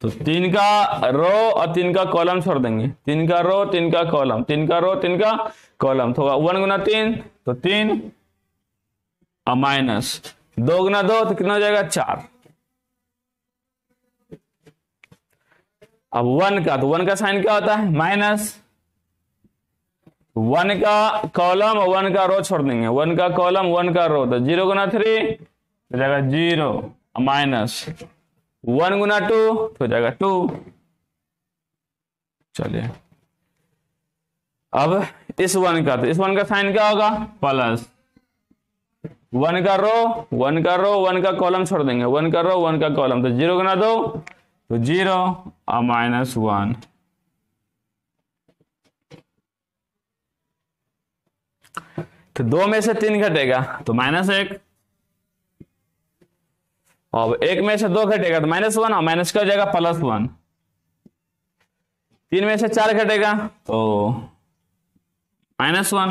तो तीन का रो और तीन का कॉलम छोड़ देंगे, तीन का रो तीन का कॉलम, तीन का रो तीन का कॉलम, तो वन गुना तीन तो तीन, और माइनस दो गुना दो तो कितना हो जाएगा, चार। अब वन का, तो वन का साइन क्या होता है, माइनस, वन का कॉलम और वन का रो छोड़ देंगे, वन का कॉलम वन का रो, तो जीरो गुना थ्री हो जाएगा जीरो, माइनस वन गुना टू हो जाएगा टू। चलिए, अब इस वन का, तो इस वन का साइन क्या होगा, प्लस, वन का रो वन का रो वन का कॉलम छोड़ देंगे, वन का रो वन का कॉलम, तो जीरो गुना दो तो जीरो, और माइनस वन। तो दो में से तीन घटेगा तो माइनस एक, और एक में से दो घटेगा तो माइनस वन, और माइनस क्या हो जाएगा, प्लस वन। तीन में से चार घटेगा तो माइनस वन।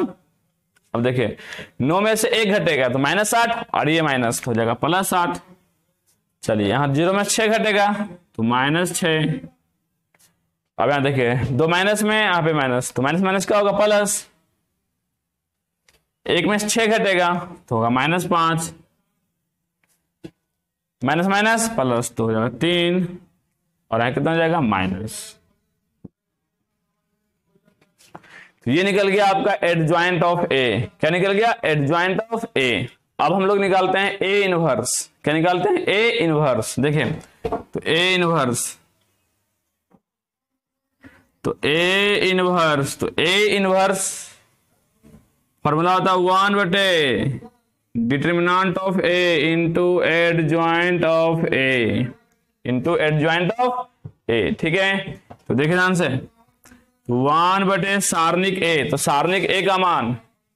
अब देखिए नौ में से एक घटेगा तो माइनस आठ और ये माइनस हो जाएगा प्लस आठ। चलिए यहाँ जीरो में छह घटेगा तो माइनस छ। अब यहाँ देखिए दो माइनस में यहाँ पे माइनस तो माइनस माइनस क्या होगा प्लस। एक में छह घटेगा तो होगा माइनस पांच माइनस माइनस प्लस तो हो जाएगा तीन और यहाँ कितना हो जाएगा माइनस। तो ये निकल गया आपका एडजॉइंट ऑफ ए। क्या निकल गया? Adjoint of A. अब हम लोग निकालते हैं ए इनवर्स। क्या निकालते हैं? A inverse. देखिए तो ए इनवर्स तो ए इनवर्स तो ए इनवर्स फॉर्मूला होता है वन बटे determinant of A into adjoint of A into adjoint of A. ठीक है तो देखिए ध्यान से वन बटे सारणिक ए। तो सारणिक ए का मान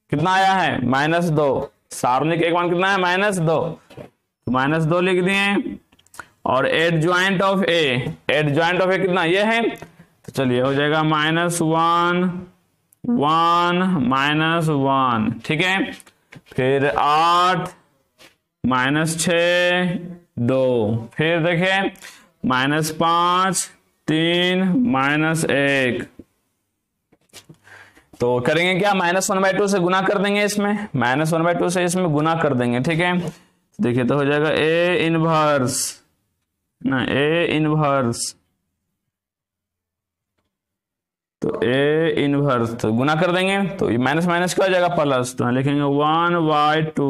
कितना आया है? माइनस दो। सारणिक ए का मान कितना है? माइनस दो। तो माइनस दो लिख दिए और adjoint of A adjoint of A कितना ये है तो चलिए हो जाएगा minus one one minus one. ठीक है फिर आठ माइनस छ दो फिर देखिए माइनस पांच तीन माइनस एक। तो करेंगे क्या? माइनस वन बाई टू से गुना कर देंगे इसमें। माइनस वन बाई टू से इसमें गुना कर देंगे। ठीक है देखिए तो हो जाएगा ए इनवर्स ना ए इनवर्स तो ए इनवर्स तो गुना कर देंगे तो ये माइनस माइनस क्या हो जाएगा प्लस। तो लिखेंगे one by two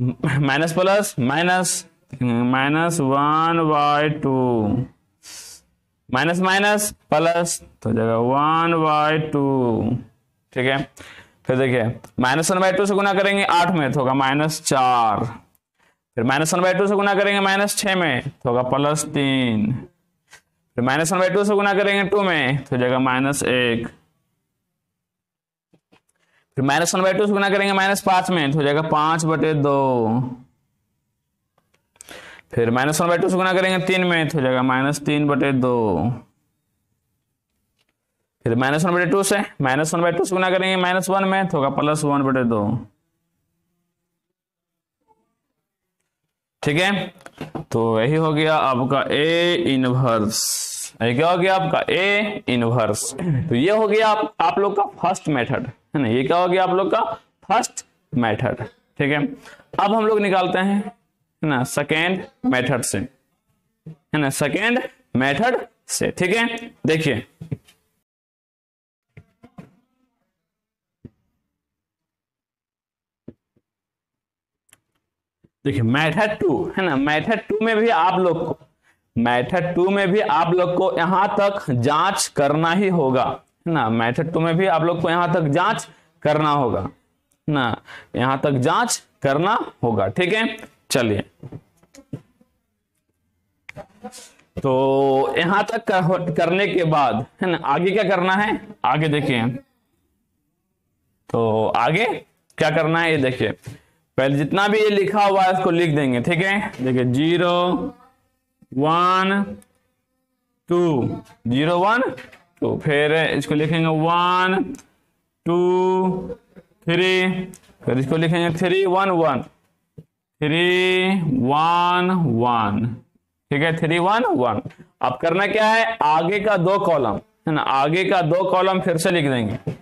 minus plus minus minus one by two minus minus plus तो हो जाएगा वन बाई टू। ठीक है फिर देखिए माइनस वन बाई टू से गुना करेंगे आठ में तो होगा माइनस चार। फिर माइनस वन बाई टू से गुना करेंगे माइनस छह में तो होगा प्लस तीन। फिर माइनस वन बाई टू से गुना करेंगे टू में तो हो जाएगा माइनस एक। फिर माइनस वन बाई टू से गुना करेंगे माइनस पांच में तो हो जाएगा पांच बटे दो। फिर माइनस वन बाई टू से गुना करेंगे तीन में तो हो जाएगा माइनस तीन बटे दो। फिर माइनस वन बटे टू से माइनस वन बाई टू से गुना करेंगे माइनस वन में तो होगा प्लस वन बटे दो। ठीक है तो यही हो गया आपका ए इनवर्स। यही क्या हो गया आपका ए इनवर्स। तो ये हो गया आप, आप लोग का फर्स्ट मेथड है ना। ये क्या हो गया आप लोग का फर्स्ट मेथड। ठीक है अब हम लोग निकालते हैं है ना सेकेंड मेथड से है ना सेकेंड मेथड से। ठीक है देखिए देखिए मैथड टू है ना मैथड टू में भी आप लोग को मैथड टू में भी आप लोग को यहां तक जांच करना ही होगा है ना। मैथड टू में भी आप लोग को यहां तक जांच करना होगा ना यहां तक जांच करना होगा। ठीक है चलिए तो यहां तक करने के बाद है ना आगे क्या करना है? आगे देखिए तो आगे क्या करना है ये देखिए पहले जितना भी ये लिखा हुआ है इसको लिख देंगे। ठीक है देखिए zero one two zero one two फिर इसको लिखेंगे वन टू थ्री फिर इसको लिखेंगे three one one three one one. ठीक है थ्री वन वन। अब करना क्या है? आगे का दो कॉलम है ना आगे का दो कॉलम फिर से लिख देंगे।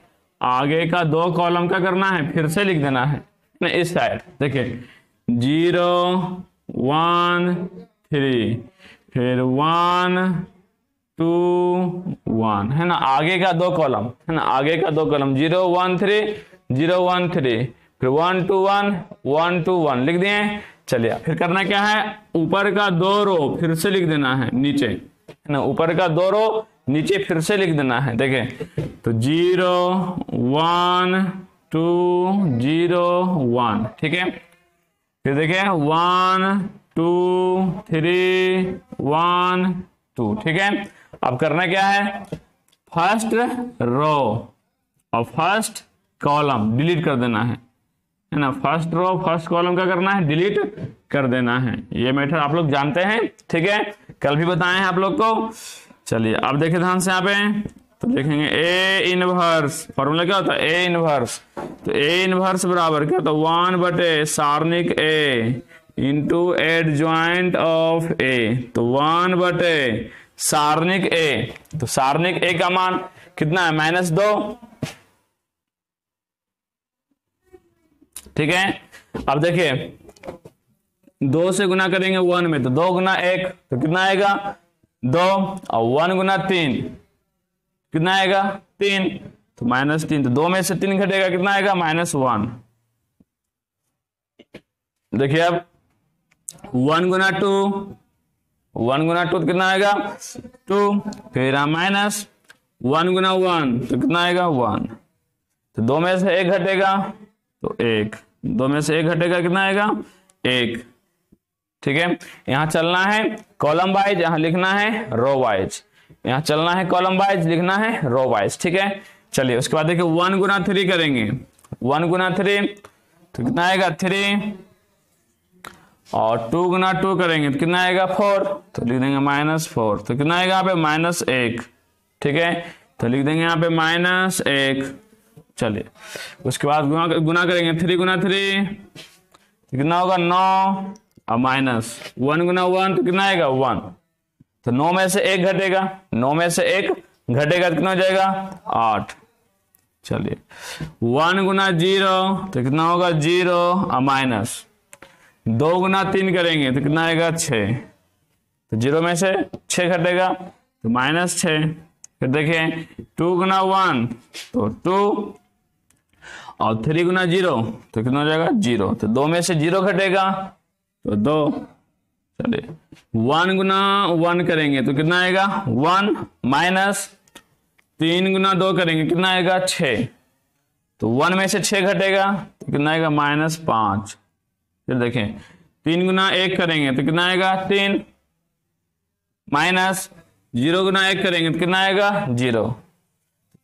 आगे का दो कॉलम क्या करना है? फिर से लिख देना है इस साइड। देखिए जीरो वन थ्री फिर वन टू वन है ना आगे का दो कॉलम है ना आगे का दो column zero one three zero one three फिर one two one one two one लिख दिए। चलिए फिर करना क्या है? ऊपर का दो रो फिर से लिख देना है नीचे है ना ऊपर का दो रो नीचे फिर से लिख देना है। देखिए तो zero one two zero one. ठीक है फिर देखिए one two three one two. ठीक है अब करना क्या है? फर्स्ट रो और फर्स्ट कॉलम डिलीट कर देना है है ना फर्स्ट रो फर्स्ट कॉलम क्या करना है? डिलीट कर देना है। ये मेथड आप लोग जानते हैं। ठीक है कल भी बताए हैं आप लोग को। चलिए अब देखिए ध्यान से यहाँ पे तो देखेंगे ए इनवर्स फॉर्मूला क्या होता है ए इनवर्स। तो ए इनवर्स बराबर क्या होता है वन बटे सारणिक A into adjoint of A. तो वन बटे सारणिक ए, तो सारणिक ए का मान कितना है माइनस दो, ठीक है। अब देखिए दो से गुना करेंगे वन में, तो दो गुना एक तो कितना आएगा दो, और वन गुना तीन कितना आएगा तीन, तो माइनस तीन। तो दो में से तीन घटेगा कितना आएगा माइनस वन। देखिए अब वन गुना टू, वन गुना टू कितना आएगा टू, फिर माइनस वन गुना वन तो कितना आएगा वन। तो दो में से एक घटेगा तो एक, दो में से एक घटेगा कितना आएगा एक, ठीक है। यहाँ चलना है कॉलम वाइज, यहाँ लिखना है रो वाइज, यहाँ चलना है कॉलम वाइज लिखना है रो वाइज, ठीक है। चलिए उसके बाद देखिए वन गुना थ्री करेंगे, वन गुना थ्री तो कितना आएगा थ्री, और टू गुना टू करेंगे तो कितना आएगा फोर, तो लिख देंगे माइनस फोर। तो कितना आएगा यहाँ पे माइनस एक, ठीक है, तो लिख देंगे यहाँ पे माइनस एक। चलिए उसके बाद गुना गुना करेंगे थ्री गुना थ्री तो कितना होगा नौ, और माइनस वन गुना वन तो कितना आएगा वन। तो नौ में से एक घटेगा, नौ में से एक घटेगा तो कितना हो जाएगा आठ। चलिए वन गुना जीरो तो कितना होगा जीरो, और माइनस दो गुना तीन करेंगे तो कितना आएगा छः, तो जीरो में से छः घटेगा तो माइनस छः। फिर देखिए टू गुना वन तो टू, और थ्री गुना जीरो तो कितना हो जाएगा जीरो, तो दो में से जीरो घटेगा तो दो। चलिए वन गुना वन करेंगे तो कितना आएगा वन, माइनस तीन गुना दो करेंगे कितना आएगा छः, तो वन में से छः घटेगा तो कितना आएगा माइनस पाँच। फिर देखें तीन गुना एक करेंगे तो कितना आएगा तीन, माइनस जीरो गुना एक करेंगे तो कितना आएगा जीरो,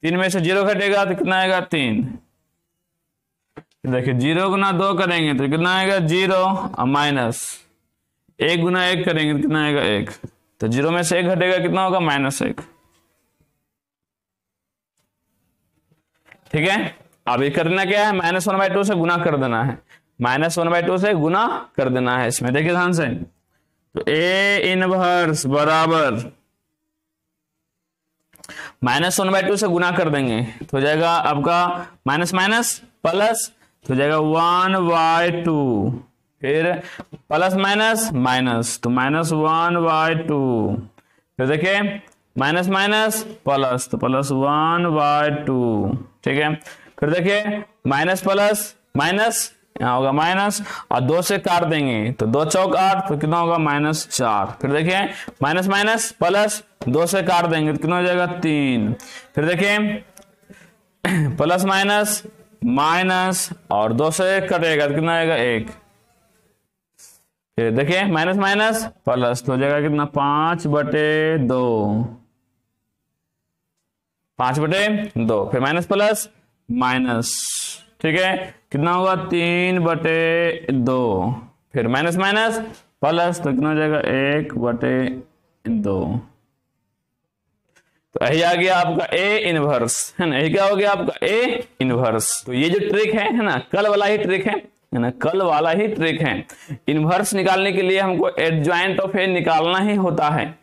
तीन में से जीरो घटेगा तो कितना आएगा तीन। देखिए जीरो गुना दो करेंगे तो कितना आएगा जीरो, और माइनस एक गुना एक करेंगे तो कितना आएगा एक, तो जीरो में से एक घटेगा कितना होगा माइनस एक, ठीक है। अब ये करना क्या है माइनस वन बाई टू से गुना कर देना है, माइनस वन बाई टू से गुना कर देना है। इसमें देखिए ध्यान से तो ए इनवर्स बराबर माइनस वन बाई टू से गुना कर देंगे तो हो जाएगा आपका माइनस माइनस प्लस, तो हो जाएगा वन बाय टू, फिर प्लस माइनस माइनस तो माइनस वन बाय टू, फिर देखिए माइनस माइनस प्लस तो प्लस वन बाय टू, ठीक है। फिर देखिए माइनस प्लस माइनस यहाँ होगा माइनस, और दो से काट देंगे तो दो चौक आठ तो कितना होगा माइनस चार। फिर देखिए माइनस माइनस प्लस दो से काट देंगे तो कितना हो जाएगा तीन। फिर देखिए प्लस माइनस माइनस और दो से कटेगा तो कितना आएगा एक। फिर देखिए माइनस माइनस प्लस तो हो जाएगा कितना पांच बटे दो, पांच बटे दो, फिर माइनस प्लस माइनस, ठीक है, कितना होगा तीन बटे दो, फिर माइनस माइनस प्लस तो कितना हो जाएगा एक बटे दो। तो यही आ गया आपका ए इनवर्स, है ना, यही क्या हो गया आपका ए इनवर्स। तो ये जो ट्रिक है है ना कल वाला ही ट्रिक है है ना कल वाला ही ट्रिक है। इनवर्स निकालने के लिए हमको एडजॉइंट ऑफ ए निकालना ही होता है,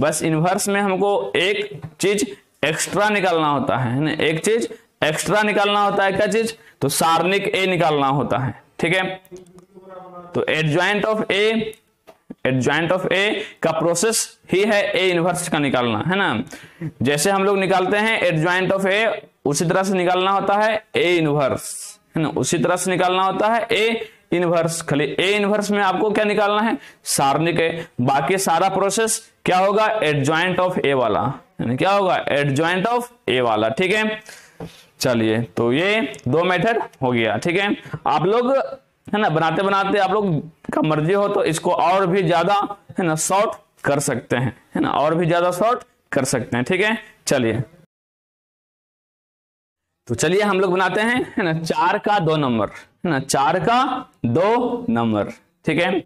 बस इनवर्स में हमको एक चीज एक्स्ट्रा निकालना होता है ना, एक चीज एक्स्ट्रा निकालना होता है, क्या चीज, तो सारणिक ए निकालना होता है, ठीक है। तो adjoint of A, adjoint of A का प्रोसेस ही है ए इनवर्स का निकालना, है ना। जैसे हम लोग निकालते हैं एडजॉइंट ऑफ ए, उसी तरह से निकालना होता है ए इनवर्स, है ना, उसी तरह से निकालना होता है ए इनवर्स। खाली ए इनवर्स में आपको क्या निकालना है सारणिक ए, बाकी सारा प्रोसेस क्या होगा एडजॉइंट ऑफ ए वाला, क्या होगा एडजॉइंट ऑफ ए वाला, ठीक है। चलिए तो ये दो मेथड हो गया, ठीक है। आप लोग है ना बनाते बनाते आप लोग का मर्जी हो तो इसको और भी ज्यादा है ना शॉर्ट कर सकते हैं, है ना, और भी ज्यादा शॉर्ट कर सकते हैं, ठीक है। चलिए तो चलिए हम लोग बनाते हैं है ना चार का दो नंबर, है ना, चार का दो नंबर, ठीक है।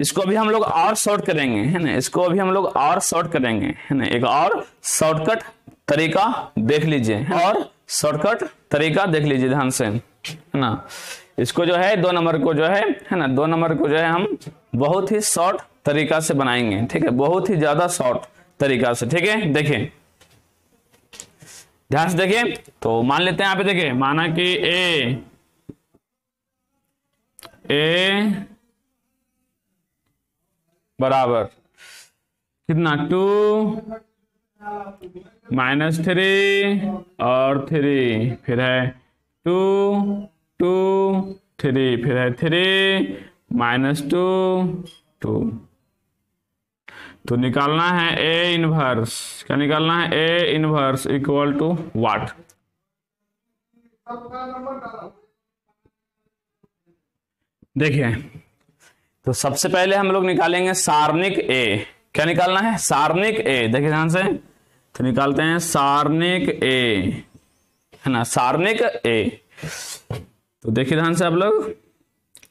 इसको अभी हम लोग और शॉर्ट करेंगे, है ना, इसको अभी हम लोग और शॉर्ट करेंगे, है ना। एक और शॉर्टकट तरीका देख लीजिए, और शॉर्टकट तरीका देख लीजिए ध्यान से, है ना। इसको जो है दो नंबर को जो है है ना दो नंबर को जो है हम बहुत ही शॉर्ट तरीका से बनाएंगे, ठीक है, बहुत ही ज्यादा शॉर्ट तरीका से, ठीक है। देखिए ध्यान से देखिए, तो मान लेते हैं यहाँ पे, देखिए माना कि ए ए बराबर कितना टू माइनस थ्री और थ्री, फिर है टू टू थ्री, फिर है थ्री माइनस टू टू। तो निकालना है ए इनवर्स, क्या निकालना है A inverse equal to what. देखिए तो सबसे पहले हम लोग निकालेंगे सारणिक ए, क्या निकालना है सारणिक ए। देखिए ध्यान से, तो निकालते हैं सारणिक ए, है ना, सारणिक ए। तो देखिए ध्यान से आप लोग,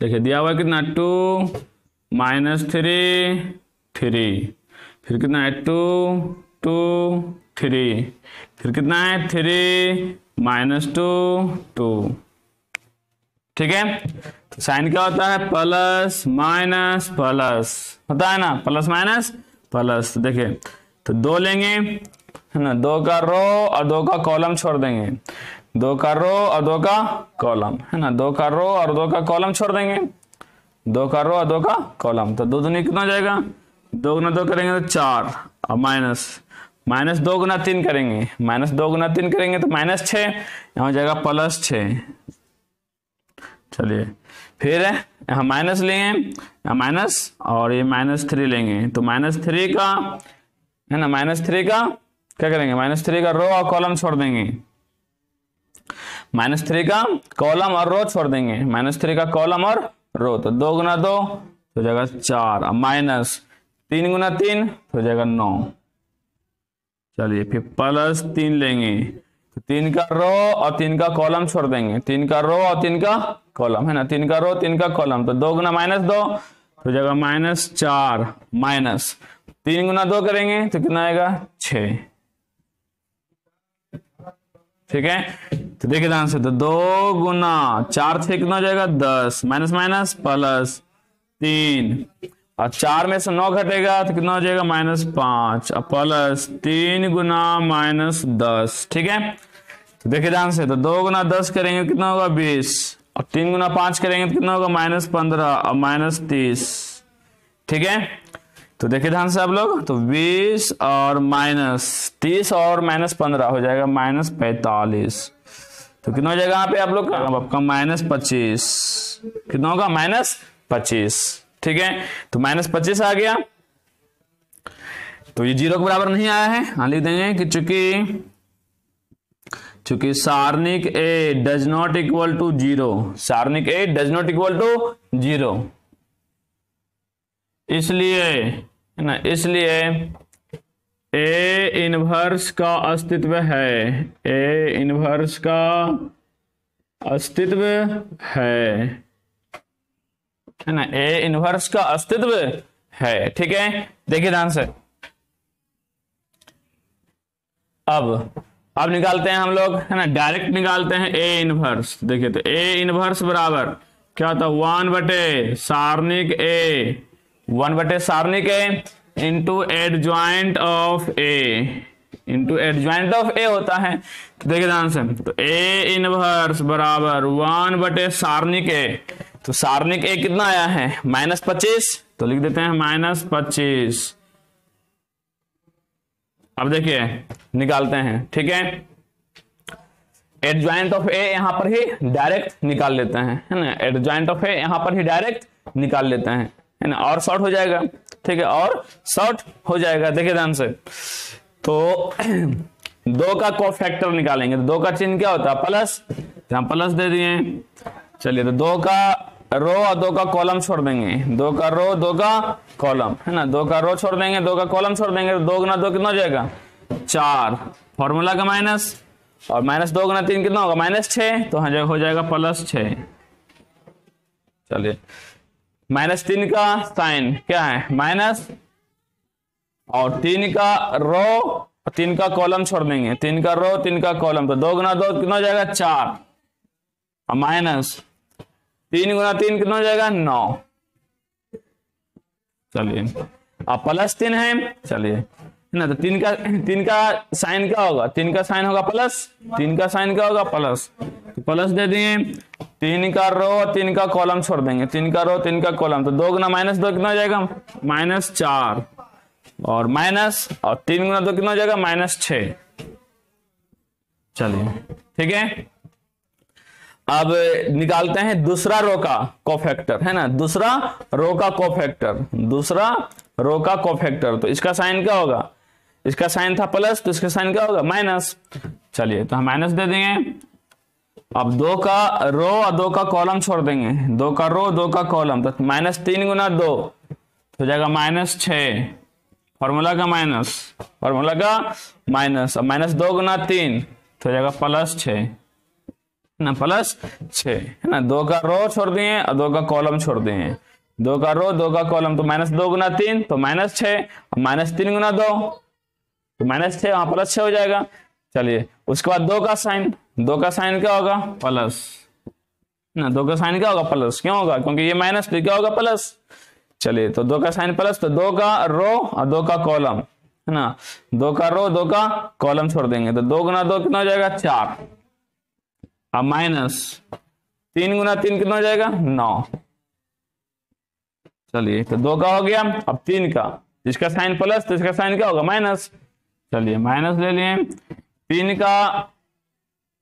देखिए दिया हुआ कितना टू माइनस थ्री थ्री, फिर कितना है टू टू थ्री, फिर कितना है थ्री माइनस टू टू, ठीक है। तो साइन क्या होता है प्लस माइनस प्लस होता है ना, प्लस माइनस प्लस। देखिए तो दो लेंगे, है ना, दो का रो और दो का कॉलम छोड़ देंगे, दो का रो और दो का कॉलम, है ना, दो का रो और दो का कॉलम छोड़ देंगे, दो का रो और दो का कॉलम। तो दो दूनी कितना हो जाएगा, दो गुना दो करेंगे तो चार, और माइनस माइनस दो गुना तीन करेंगे, माइनस दो गुना तीन करेंगे तो माइनस छः, यहाँ हो जाएगा प्लस छः। चलिए फिर यहाँ माइनस लेंगे, यहाँ माइनस, और ये माइनस थ्री लेंगे, तो माइनस थ्री का, है ना, माइनस थ्री का क्या करेंगे, माइनस थ्री का रो और कॉलम छोड़ देंगे, माइनस थ्री का कॉलम और रो छोड़ देंगे, माइनस थ्री का कॉलम और रो। तो दो गुना दो हो जाएगा चार, और माइनस तीन गुना तीन हो जाएगा नौ। चलिए फिर प्लस तीन लेंगे, तो तीन का रो और तीन का कॉलम छोड़ देंगे, तीन का रो और तीन का कॉलम, है ना, तीन का रो तीन का कॉलम। तो दो गुना माइनस दो हो जाएगा माइनस चार, माइनस तीन गुना दो करेंगे तो कितना आएगा छः, ठीक है। तो देखिए ध्यान से, तो दो गुना चार छः कितना हो जाएगा दस, माइनस माइनस प्लस तीन, और चार में से नौ घटेगा तो कितना हो जाएगा माइनस पांच, और प्लस तीन गुना माइनस दस, ठीक है। तो देखिए ध्यान से, तो दो गुना दस करेंगे कितना होगा बीस, और तीन गुना पांच करेंगे तो कितना होगा माइनस पंद्रह और माइनस तीस, ठीक है। तो देखिए ध्यान से आप लोग, तो बीस और माइनस तीस और माइनस पंद्रह हो जाएगा माइनस पैंतालीस। तो कितना हो जाएगा यहाँ पे आप लोग आपका माइनस पच्चीस, कितना होगा माइनस पच्चीस, ठीक है। तो माइनस पच्चीस आ गया, तो ये जीरो के बराबर नहीं आया है, हाँ लिख देंगे कि चूंकि चूंकि सारणिक A does not equal to zero, सारणिक A does not equal to zero, इसलिए है ना, इसलिए ए इनवर्स का अस्तित्व है, ए इनवर्स का अस्तित्व है, है ना, ए इनवर्स का अस्तित्व है, ठीक है। देखिए ध्यान से, अब अब निकालते हैं हम लोग, है ना, डायरेक्ट निकालते हैं ए इनवर्स। देखिए तो ए इनवर्स बराबर क्या होता है वन बटे सारणिक ए, वन बटे सारणिक A into adjoint of A, into adjoint of A होता है। तो देखिए ध्यान से, तो ए इनवर्स बराबर वन बटे सारणिक ए, तो सारणिक ए कितना आया है माइनस पच्चीस, तो लिख देते हैं माइनस पच्चीस। अब देखिए निकालते हैं, ठीक है, एडजॉइंट ऑफ ए यहां पर ही डायरेक्ट निकाल लेते हैं, है ना, एडजॉइंट ऑफ ए यहां पर ही डायरेक्ट निकाल लेते हैं, है ना, और शॉर्ट हो जाएगा, ठीक है, और शॉर्ट हो जाएगा। देखिए ध्यान से, तो दो का कोफैक्टर निकालेंगे, तो दो का चिन्ह क्या होता है प्लस, यहां प्लस दे दिए। चलिए तो दो का रो और दो का कॉलम छोड़ देंगे, दो का रो दो का कॉलम, है ना, दो का रो छोड़ देंगे, दो का कॉलम छोड़ देंगे, तो दो गुना दो कितना हो जाएगा चार, फॉर्मूला का माइनस, और माइनस दो गुना तीन कितना होगा माइनस छः, तो हो जाएगा प्लस छः। चलिए माइनस तीन का साइन क्या है माइनस, और तीन का रो तीन का कॉलम छोड़ देंगे, तीन का रो तीन का कॉलम, तो दो गुना दो कितना हो जाएगा चार, माइनस तीन गुना तीन कितना हो जाएगा नौ। चलिए अब प्लस तीन है, चलिए ना, तो तीन का तीन का साइन क्या होगा, तीन का साइन होगा प्लस, तीन का साइन क्या होगा प्लस, तो प्लस दे दिए, तीन का रो तीन का कॉलम छोड़ देंगे, तीन का रो तीन का कॉलम, तो दो गुना माइनस दो कितना हो जाएगा माइनस चार, और माइनस और तीन गुना दो कितना हो जाएगा माइनस छ। चलिए ठीक है, अब निकालते हैं दूसरा रो का कोफैक्टर, है ना, दूसरा रो का कोफैक्टर, दूसरा रो का कोफैक्टर, तो इसका साइन क्या होगा, इसका साइन था प्लस, तो इसका साइन क्या होगा माइनस। चलिए तो हम माइनस दे देंगे, अब दो का रो और दो का कॉलम छोड़ देंगे, दो का रो दो का कॉलम, तो माइनस तीन गुना दो हो जाएगा माइनस छ, फॉर्मूला का माइनस, फॉर्मूला का माइनस, अब माइनस दो गुना तीन हो जाएगा प्लस छ, ना प्लस छ, है ना, दो का रो छोड़ दिए और दो का कॉलम छोड़ दिए, दो का रो दो का कॉलम, तो माइनस दो गुना तीन तो माइनस छ, माइनस तीन गुना दो तो माइनस छ, वहां प्लस छ हो जाएगा। चलिए उसके बाद दो का साइन, दो का साइन क्या होगा प्लस, ना दो का साइन क्या होगा प्लस, क्यों होगा क्योंकि ये माइनस तो क्या होगा प्लस। चलिए तो दो का साइन प्लस, तो दो का रो और दो का कॉलम, है ना, दो का रो दो का कॉलम छोड़ देंगे, तो दो गुना दो कितना हो जाएगा चार, अब माइनस तीन गुना तीन कितना हो जाएगा नौ। चलिए तो दो का हो गया, अब तीन का, इसका साइन प्लस तो इसका साइन क्या होगा माइनस, चलिए माइनस ले लिए, तीन का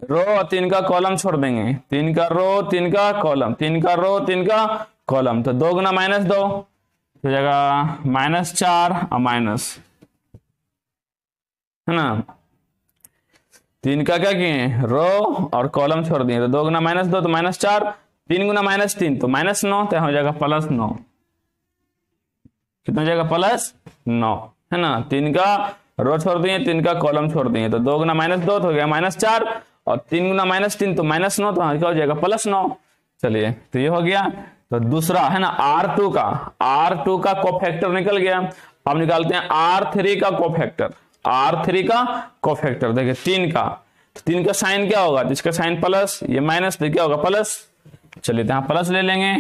रो और तीन का कॉलम छोड़ देंगे, तीन का रो तीन का कॉलम, तीन का रो तीन का कॉलम, तो दो गुना माइनस दो हो जाएगा माइनस चार, और माइनस, है ना, तीन का क्या किए रो और कॉलम छोड़ दिए, तो दो गुना माइनस दो तो माइनस चार, तीन गुना माइनस तीन तो माइनस नौ, तो हो जाएगा प्लस नौ, कितना जाएगा प्लस नौ, है ना, तीन का रो छोड़ दिए तीन का कॉलम छोड़ दिए, तो दो गुना माइनस दो तो हो गया माइनस चार, और तीन गुना माइनस तीन तो माइनस नौ, तो क्या हो जाएगा प्लस नौ। चलिए तो ये हो गया, तो दूसरा है ना आर टू का, आर टू का कोफैक्टर निकल गया। अब निकालते हैं आर थ्री का कोफैक्टर, आर थ्री का कोफैक्टर, देखिए तीन का, तीन का साइन क्या होगा, इसका साइन प्लस, ये माइनस तो क्या होगा प्लस, चलिए तो यहाँ प्लस ले लेंगे,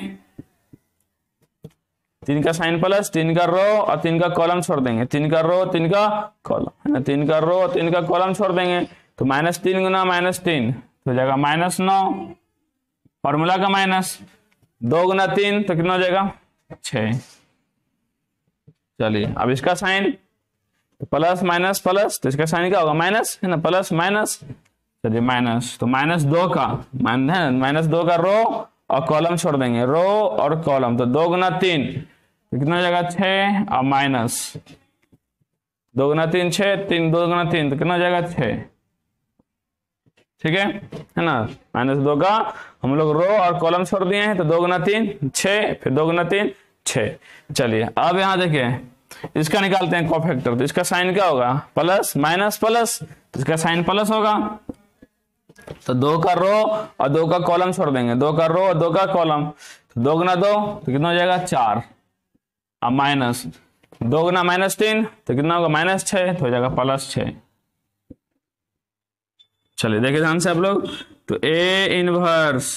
तीन का साइन प्लस, तीन का रो और तीन का कॉलम छोड़ देंगे, तीन का रो तीन का कॉलम, है ना, तीन का रो और तीन का कॉलम छोड़ देंगे, तो माइनस तीन गुना माइनस तीन तो हो जाएगा माइनस नौ, फॉर्मूला का माइनस, दो गुना तीन तो कितना हो जाएगा छ। चलिए अब इसका साइन प्लस माइनस प्लस, तो इसका साइन क्या होगा माइनस, है ना, प्लस माइनस, चलिए माइनस, तो माइनस दो का माइनस दो का रो और कॉलम छोड़ देंगे, रो और कॉलम, तो दो गुना तीन कितना हो जाएगा छः, और माइनस दो गुना तीन छः, तीन दो गुना तीन तो कितना हो जाएगा छः, ठीक है, है ना, माइनस दो का हम लोग रो और कॉलम छोड़ दिए हैं, तो दो गुना तीन छः, फिर दो गुना तीन छः। चलिए अब यहाँ देखिए इसका निकालते हैं कोफैक्टर, तो इसका साइन क्या होगा प्लस माइनस प्लस, तो इसका साइन प्लस होगा, तो दो का रो और दो का कॉलम छोड़ देंगे, दो का रो और दो का कॉलम, तो दो गुना दो तो कितना हो जाएगा चार, अब माइनस दो गुना माइनस तीन तो कितना होगा माइनस छः, तो हो जाएगा प्लस छः। चलिए देखिए ध्यान से आप लोग, तो ए इनवर्स,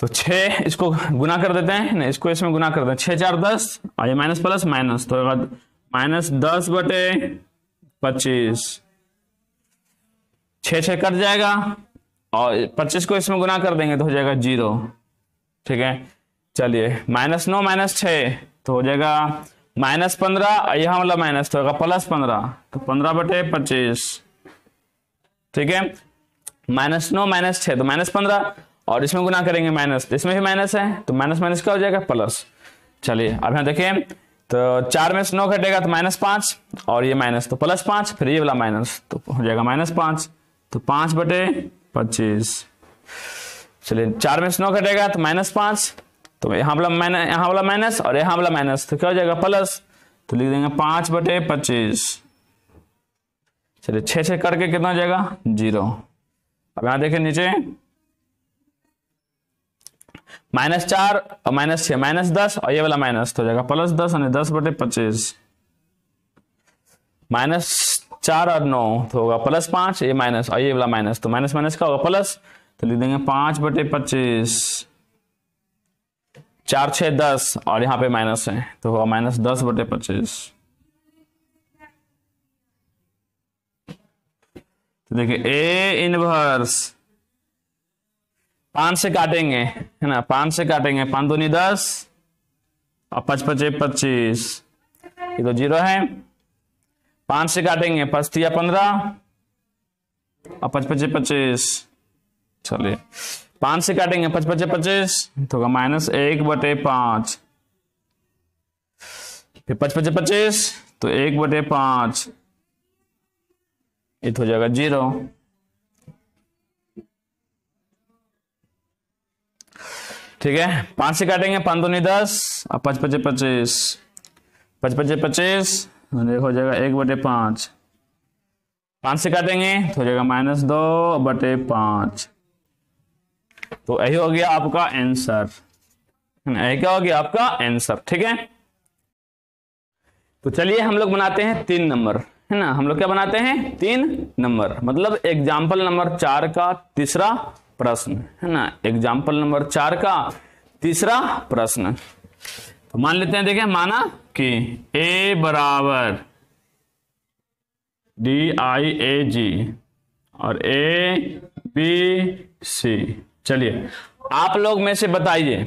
तो छः इसको गुना कर देते हैं ना, इसको इसमें गुना कर देते हैं, छः चार दस, और ये माइनस प्लस माइनस, तो माइनस दस बटे पच्चीस, छः छः कट जाएगा और पच्चीस को इसमें गुना कर देंगे तो हो जाएगा जीरो, ठीक है। चलिए माइनस नौ माइनस छः तो हो जाएगा माइनस पंद्रह, यहाँ वाला माइनस तो होगा प्लस पंद्रह, तो पंद्रह बटे पच्चीस, ठीक है, माइनस नौ माइनस छः तो माइनस पंद्रह, और इसमें गुना करेंगे माइनस, इसमें भी माइनस है तो माइनस माइनस क्या हो जाएगा प्लस। चलिए अब यहाँ देखें, तो चार में से नौ घटेगा तो माइनस पाँच, और ये माइनस तो प्लस पाँच, फिर ये वाला माइनस तो हो जाएगा माइनस पाँच, तो पांच बटे पच्चीस। चलिए चार में से नौ घटेगा तो माइनस पांच, तो यहाँ वाला माइनस यहाँ वाला माइनस और यहाँ वाला माइनस, तो क्या हो जाएगा प्लस, तो लिख देंगे पांच बटे पच्चीस। चलिए छः छः करके कितना हो जाएगा जीरो। अब यहाँ देखें नीचे, माइनस चार और माइनस छह माइनस दस और ये वाला माइनस हो जाएगा प्लस दस यानी दस बटे पच्चीस माइनस चार और नौ तो होगा प्लस पांच ये माइनस और ये वाला माइनस तो माइनस माइनस का होगा प्लस तो लिख देंगे पांच बटे पच्चीस चार छह दस और यहाँ पे माइनस है तो होगा माइनस दस बटे पच्चीस। तो देखिए ए इनवर्स पांच से काटेंगे है ना पांच से काटेंगे पांच दूनी दस और पच पचे पच्चीस ये तो जीरो है पांच से काटेंगे पचतिया पंद्रह और पच पचे पच्चीस चलिए पांच से काटेंगे पच पचे पच्चीस तो होगा माइनस एक बटे पांच फिर पच पचे पच्चीस तो एक बटे पांच ये हो जाएगा जीरो। ठीक है पांच से काटेंगे पांच दूनी दस और पच पचे पच्चीस पच पचे पच्चीस हो जाएगा एक बटे पांच पांच से काटेंगे तो हो जाएगा माइनस दो बटे पांच। तो यही हो गया आपका आंसर, यही क्या हो गया आपका आंसर। ठीक है तो चलिए हम लोग बनाते हैं तीन नंबर है ना, हम लोग क्या बनाते हैं तीन नंबर मतलब एग्जाम्पल नंबर चार का तीसरा प्रश्न है ना, एग्जाम्पल नंबर चार का तीसरा प्रश्न। तो मान लेते हैं, देखें माना कि ए बराबर डी आई ए जी और ए बी सी। चलिए आप लोग में से बताइए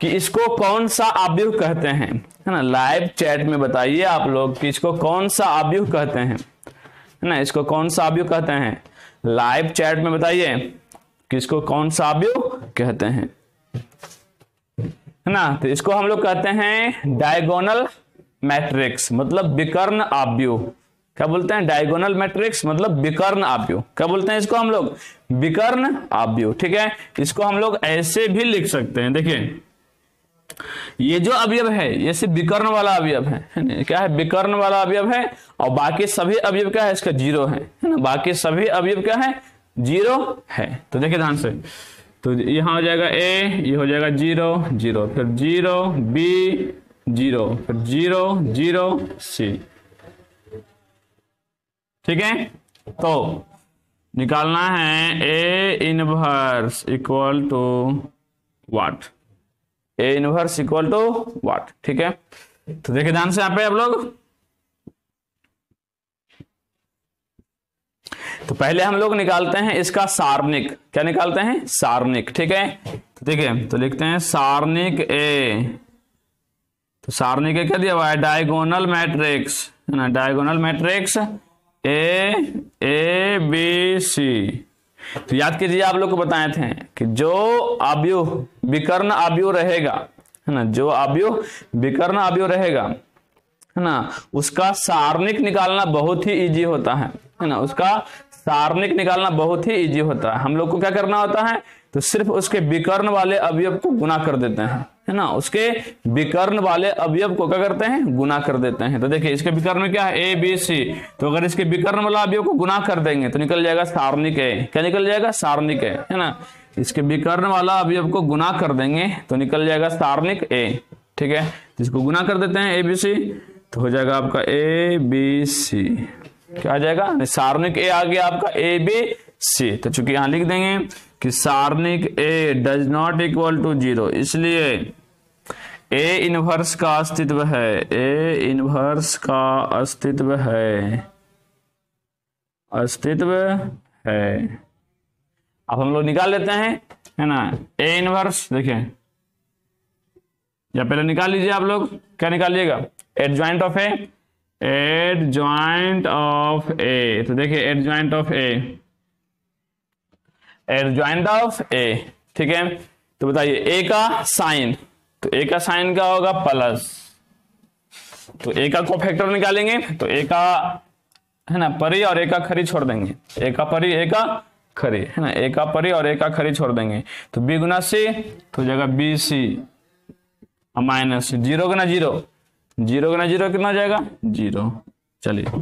कि इसको कौन सा अवयव कहते हैं है ना, लाइव चैट में बताइए आप लोग कि इसको कौन सा अवयव कहते हैं है ना, इसको कौन सा अवयव कहते हैं, लाइव चैट में बताइए कि इसको कौन सा अवयव कहते हैं है ना। तो इसको हम लोग कहते हैं डायगोनल मैट्रिक्स मतलब विकर्ण अवयव। क्या बोलते हैं डायगोनल मैट्रिक्स मतलब विकर्ण अवयव, क्या बोलते हैं इसको हम लोग विकर्ण अवयव। ठीक है इसको हम लोग ऐसे भी लिख सकते हैं, देखिए ये जो अवयव है ये सिर्फ विकर्ण वाला अवयव है, क्या है विकर्ण वाला अवयव है और बाकी सभी अवयव क्या है इसका जीरो है ना, बाकी सभी अवयव क्या है जीरो है। तो देखिए ध्यान से, तो यहां हो जाएगा ए ये हो जाएगा जीरो जीरो फिर जीरो बी जीरो फिर जीरो जीरो सी। ठीक है तो निकालना है A inverse equal to what, A inverse equal to what. ठीक है तो देखिए ध्यान से यहाँ पे आप लोग, तो पहले हम लोग निकालते हैं इसका सारणिक, क्या निकालते हैं सारणिक। ठीक है तो देखिए तो लिखते हैं सारणिक ए, तो सारणिक ए क्या दिया हुआ है डायगोनल मैट्रिक्स है ना, diagonal matrix A A B C. तो याद कीजिए आप लोग को बताए थे कि जो अवयव विकर्ण अवयव रहेगा है ना, जो अवयव विकर्ण अवयव रहेगा है ना उसका सारणिक निकालना बहुत ही इजी होता है है ना, उसका सारणिक निकालना बहुत ही इजी होता है। हम लोग को क्या करना होता है तो सिर्फ उसके विकर्ण वाले अवयव को गुना कर देते हैं है ना, उसके विकर्ण वाले अवयव को क्या करते हैं गुना कर देते हैं। तो देखिए इसके विकर्ण में क्या है ए बी सी, तो अगर इसके विकर्ण वाला अवयव को गुना कर देंगे तो निकल जाएगा सारणिक ए, क्या निकल जाएगा सारणिक ए है ना, इसके विकर्ण वाला अवयव को गुना कर देंगे तो निकल जाएगा सारणिक ए। ठीक है तो इसको गुना कर देते हैं ए बी सी, तो हो जाएगा आपका ए बी सी, क्या आ जाएगा सारणिक ए आ गया आपका ए बी सी। तो चूंकि यहां लिख देंगे कि सारणिक A does not equal to zero इसलिए ए इनवर्स का अस्तित्व है, ए इनवर्स का अस्तित्व है अस्तित्व है। अब हम लोग निकाल लेते हैं है ना ए इनवर्स, देखिए या पहले निकाल लीजिए आप लोग, क्या निकालिएगा adjoint of A, adjoint of A. तो देखिए adjoint of A, adjoint of A. ठीक है तो बताइए ए का साइन, तो ए का साइन क्या होगा प्लस, तो ए का कोफैक्टर निकालेंगे तो ए का है ना परी और ए का खरी छोड़ देंगे, ए का परी ए का खरी है ना, ए का परी और ए का खरी छोड़ देंगे तो बी गुना सी तो हो जाएगा बी सी माइनस जीरो गुना जीरो जीरो गुना जीरो कितना हो जाएगा जीरो। चलिए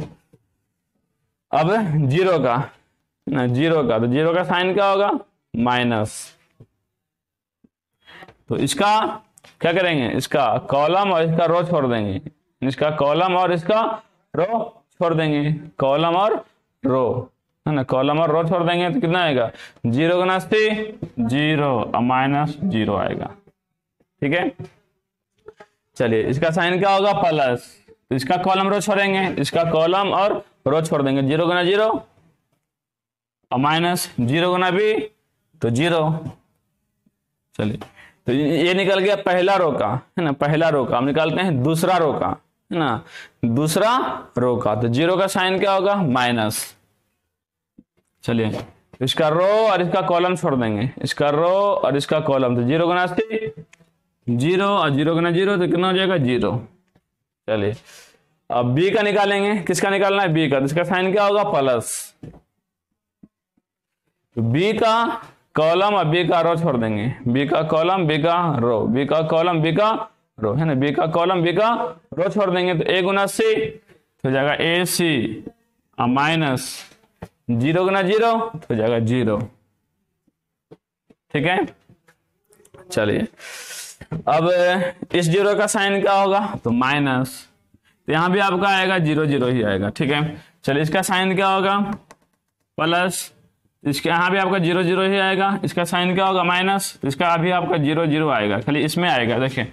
अब जीरो का ना जीरो का तो जीरो का साइन क्या होगा माइनस तो इसका क्या करेंगे, इसका कॉलम और इसका रो छोड़ देंगे, इसका कॉलम और इसका रो छोड़ देंगे, कॉलम और रो है ना, कॉलम और रो छोड़ देंगे तो कितना आएगा, जीरो गुना अस्सी जीरो माइनस जीरो आएगा। ठीक है, चलिए इसका साइन क्या होगा प्लस, इसका कॉलम रो छोड़ेंगे, इसका कॉलम और रो छोड़ देंगे, जीरो गुना जीरो और माइनस जीरो गुना बी तो जीरो। चलिए तो ये निकल गया पहला रो का है ना, पहला रो का। हम निकालते हैं दूसरा रो का है ना, दूसरा रो का तो जीरो का साइन क्या होगा माइनस। चलिए इसका रो और इसका कॉलम छोड़ देंगे, इसका रो और इसका कॉलम तो जीरो गुना अस्सी जीरो और जीरो गुना जीरो तो कितना हो जाएगा जीरो। चलिए अब बी का निकालेंगे, किसका निकालना है बी का, तो इसका साइन क्या होगा प्लस, बी का कॉलम और बी का रो छोड़ देंगे, बी का कॉलम बी का रो, बी का कॉलम बी का रो है ना, बी का कॉलम बी का रो छोड़ देंगे तो ए गुना सी हो जाएगा ए सी और माइनस जीरो गुना जीरो हो जाएगा जीरो। ठीक है, चलिए अब इस जीरो का साइन क्या होगा तो माइनस, तो यहां भी आपका आएगा जीरो जीरो ही आएगा। ठीक है, चलिए इसका साइन क्या होगा प्लस, इसके यहाँ भी आपका जीरो जीरो ही आएगा, इसका साइन क्या होगा माइनस, तो इसका अभी आपका जीरो जीरो आएगा, खाली इसमें आएगा। देखिए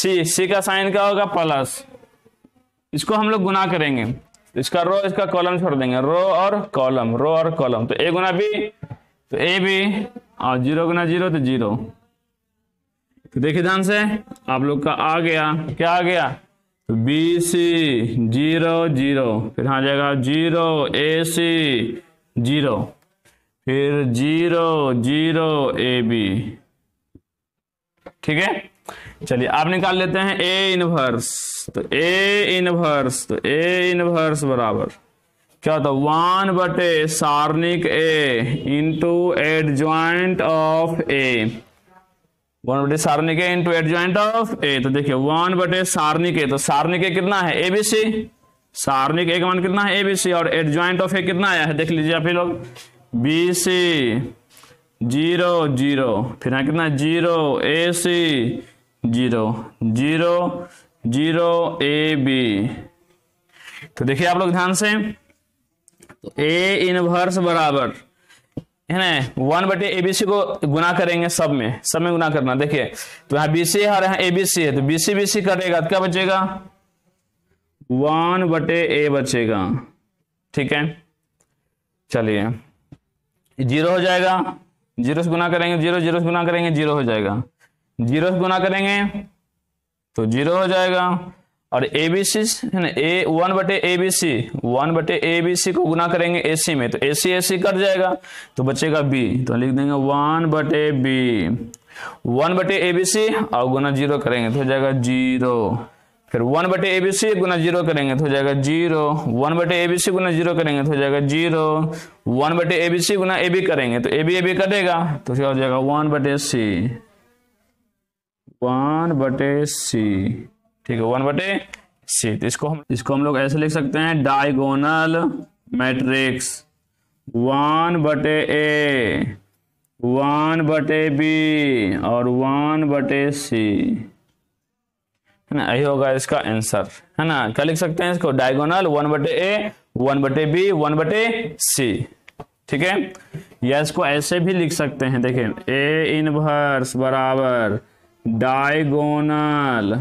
सी, सी का साइन क्या होगा प्लस, इसको हम लोग गुना करेंगे, इसका रो इसका कॉलम छोड़ देंगे, रो और कॉलम रो और कॉलम तो ए गुना बी तो ए बी और जीरो गुना जीरो तो जीरो। तो देखिए ध्यान से आप लोग का आ गया, क्या आ गया तो बी सी जीरो जीरो, फिर आ जाएगा जीरो ए सी जीरो, फिर जीरो जीरो ए बी। ठीक है, चलिए आप निकाल लेते हैं ए इनवर्स, तो ए इनवर्स तो ए इनवर्स बराबर क्या होता है वन बटे सारणिक A into adjoint of A, one बटे सारणिक A into adjoint of A. तो देखिए वन बटे सारणिक ए, तो सारणिक ए कितना है एबीसी, सारणिक ए का मान कितना है एबीसी, और एडजॉइंट ऑफ ए कितना आया है देख लीजिए आप लोग, बी सी जीरो जीरो, फिर यहाँ कितना zero A C zero zero zero A B. तो देखिए आप लोग ध्यान से तो ए इनवर्स बराबर है ना वन बटे ए बी सी को गुना करेंगे, सब में सब में गुना करना। देखिए तो यहाँ बी सी है और यहाँ ए बी सी है, तो बी सी बी सी कटेगा तो क्या बचेगा वन बटे ए बचेगा। ठीक है, चलिए जीरो हो जाएगा, जीरो से गुना करेंगे जीरो, जीरो से गुना करेंगे जीरो हो जाएगा, जीरो से गुना करेंगे तो जीरो हो जाएगा, और ए बी सी है ना ए वन बटे ए बी सी, वन बटे ए बी सी को गुना करेंगे ए सी में तो ए सी ए सी कट जाएगा तो बचेगा बी, तो लिख देंगे वन बटे बी, वन बटे ए बी सी और गुना जीरो करेंगे तो हो जाएगा जीरो, फिर वन बटे ए बी सी गुना जीरो करेंगे तो हो जाएगा जीरो, वन बटे ए बी सी गुना जीरो करेंगे तो हो जाएगा जीरो, वन बटे ए B C Guna A B करेंगे तो ए बी ए बी कटेगा तो क्या हो जाएगा वन बटे सी, वन बटे सी। ठीक है, वन बटे सी, तो इसको हम इसको हम लोग ऐसे लिख सकते हैं डायगोनल मैट्रिक्स वन बटे ए वन बटे बी और वन बटे सी है ना, यही होगा इसका आंसर है ना। क्या लिख सकते हैं इसको डायगोनल वन बटे ए वन बटे बी वन बटे सी। ठीक है, या इसको ऐसे भी लिख सकते हैं, देखिए ए इनवर्स बराबर डायगोनल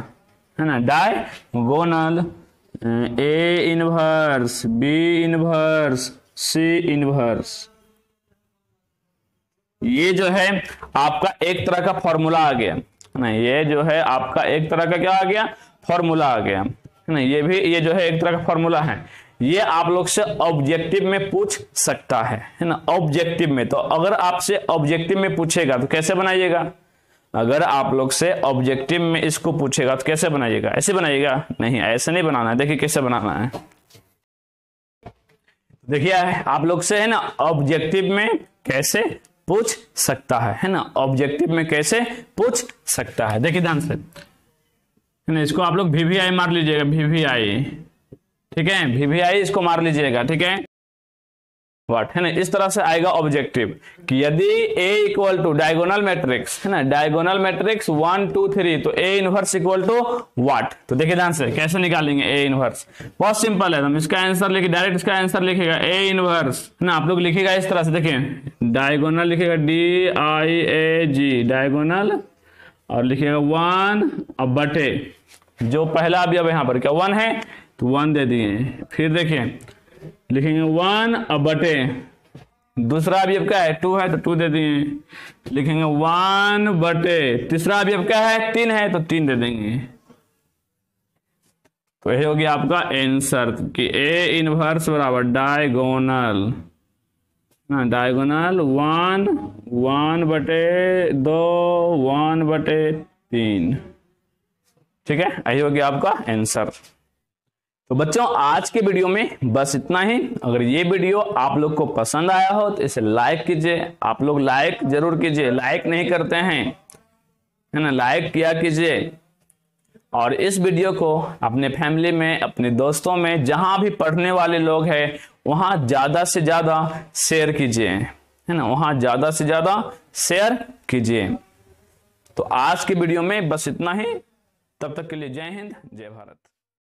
है ना diagonal A inverse B inverse C inverse. ये जो है आपका एक तरह का फॉर्मूला आ गया ना, ये जो है आपका एक तरह का क्या आ गया फॉर्मूला आ गया ना, ये भी ये जो है एक तरह का फॉर्मूला है, ये आप लोग से ऑब्जेक्टिव में पूछ सकता है है ना, ऑब्जेक्टिव में। तो अगर आपसे ऑब्जेक्टिव में पूछेगा तो कैसे बनाइएगा, अगर आप लोग से ऑब्जेक्टिव में इसको पूछेगा तो कैसे बनाइएगा, ऐसे बनाइएगा, नहीं ऐसे नहीं बनाना है, देखिए कैसे बनाना है। देखिए आप लोग से है ना ऑब्जेक्टिव में कैसे पूछ सकता है है ना, ऑब्जेक्टिव में कैसे पूछ सकता है। देखिए ध्यान से है ना, इसको आप लोग वीवीआई मार लीजिएगा, वीवीआई ठीक है, वीवीआई इसको मार लीजिएगा। ठीक है। व्हाट है ना, इस तरह से आएगा ऑब्जेक्टिव कि यदि A equal to diagonal matrix है ना, diagonal matrix one two three तो A inverse equal to what. तो देखिए ध्यान से कैसे निकालेंगे A इनवर्स, बहुत सिंपल है। हम इसका आंसर लिखे, डायरेक्ट इसका आंसर लिखेगा A इनवर्स है ना, आप लोग लिखेगा इस तरह से। देखिए डायगोनल लिखेगा D I A ji diagonal और लिखेगा वन और बटे जो पहला अभी अब यहाँ पर क्या वन है तो वन दे दिए। फिर देखिए लिखेंगे वन अब बटे दूसरा अभी अब क्या है टू है तो टू दे देंगे। लिखेंगे वन बटे तीसरा अभी अब क्या है तीन है तो तीन दे देंगे। तो यही हो गया आपका आंसर कि A इनवर्स बराबर डायगोनल ना डायगोनल वन वन बटे दो वन बटे तीन। ठीक है, यही हो गया आपका आंसर। तो बच्चों आज के वीडियो में बस इतना ही। अगर ये वीडियो आप लोग को पसंद आया हो तो इसे लाइक कीजिए, आप लोग लाइक जरूर कीजिए, लाइक नहीं करते हैं है ना, लाइक किया कीजिए। और इस वीडियो को अपने फैमिली में, अपने दोस्तों में, जहां भी पढ़ने वाले लोग हैं वहां ज्यादा से ज्यादा शेयर कीजिए है ना, वहां ज्यादा से ज्यादा शेयर कीजिए। तो आज के वीडियो में बस इतना ही, तब तक के लिए जय हिंद जय भारत।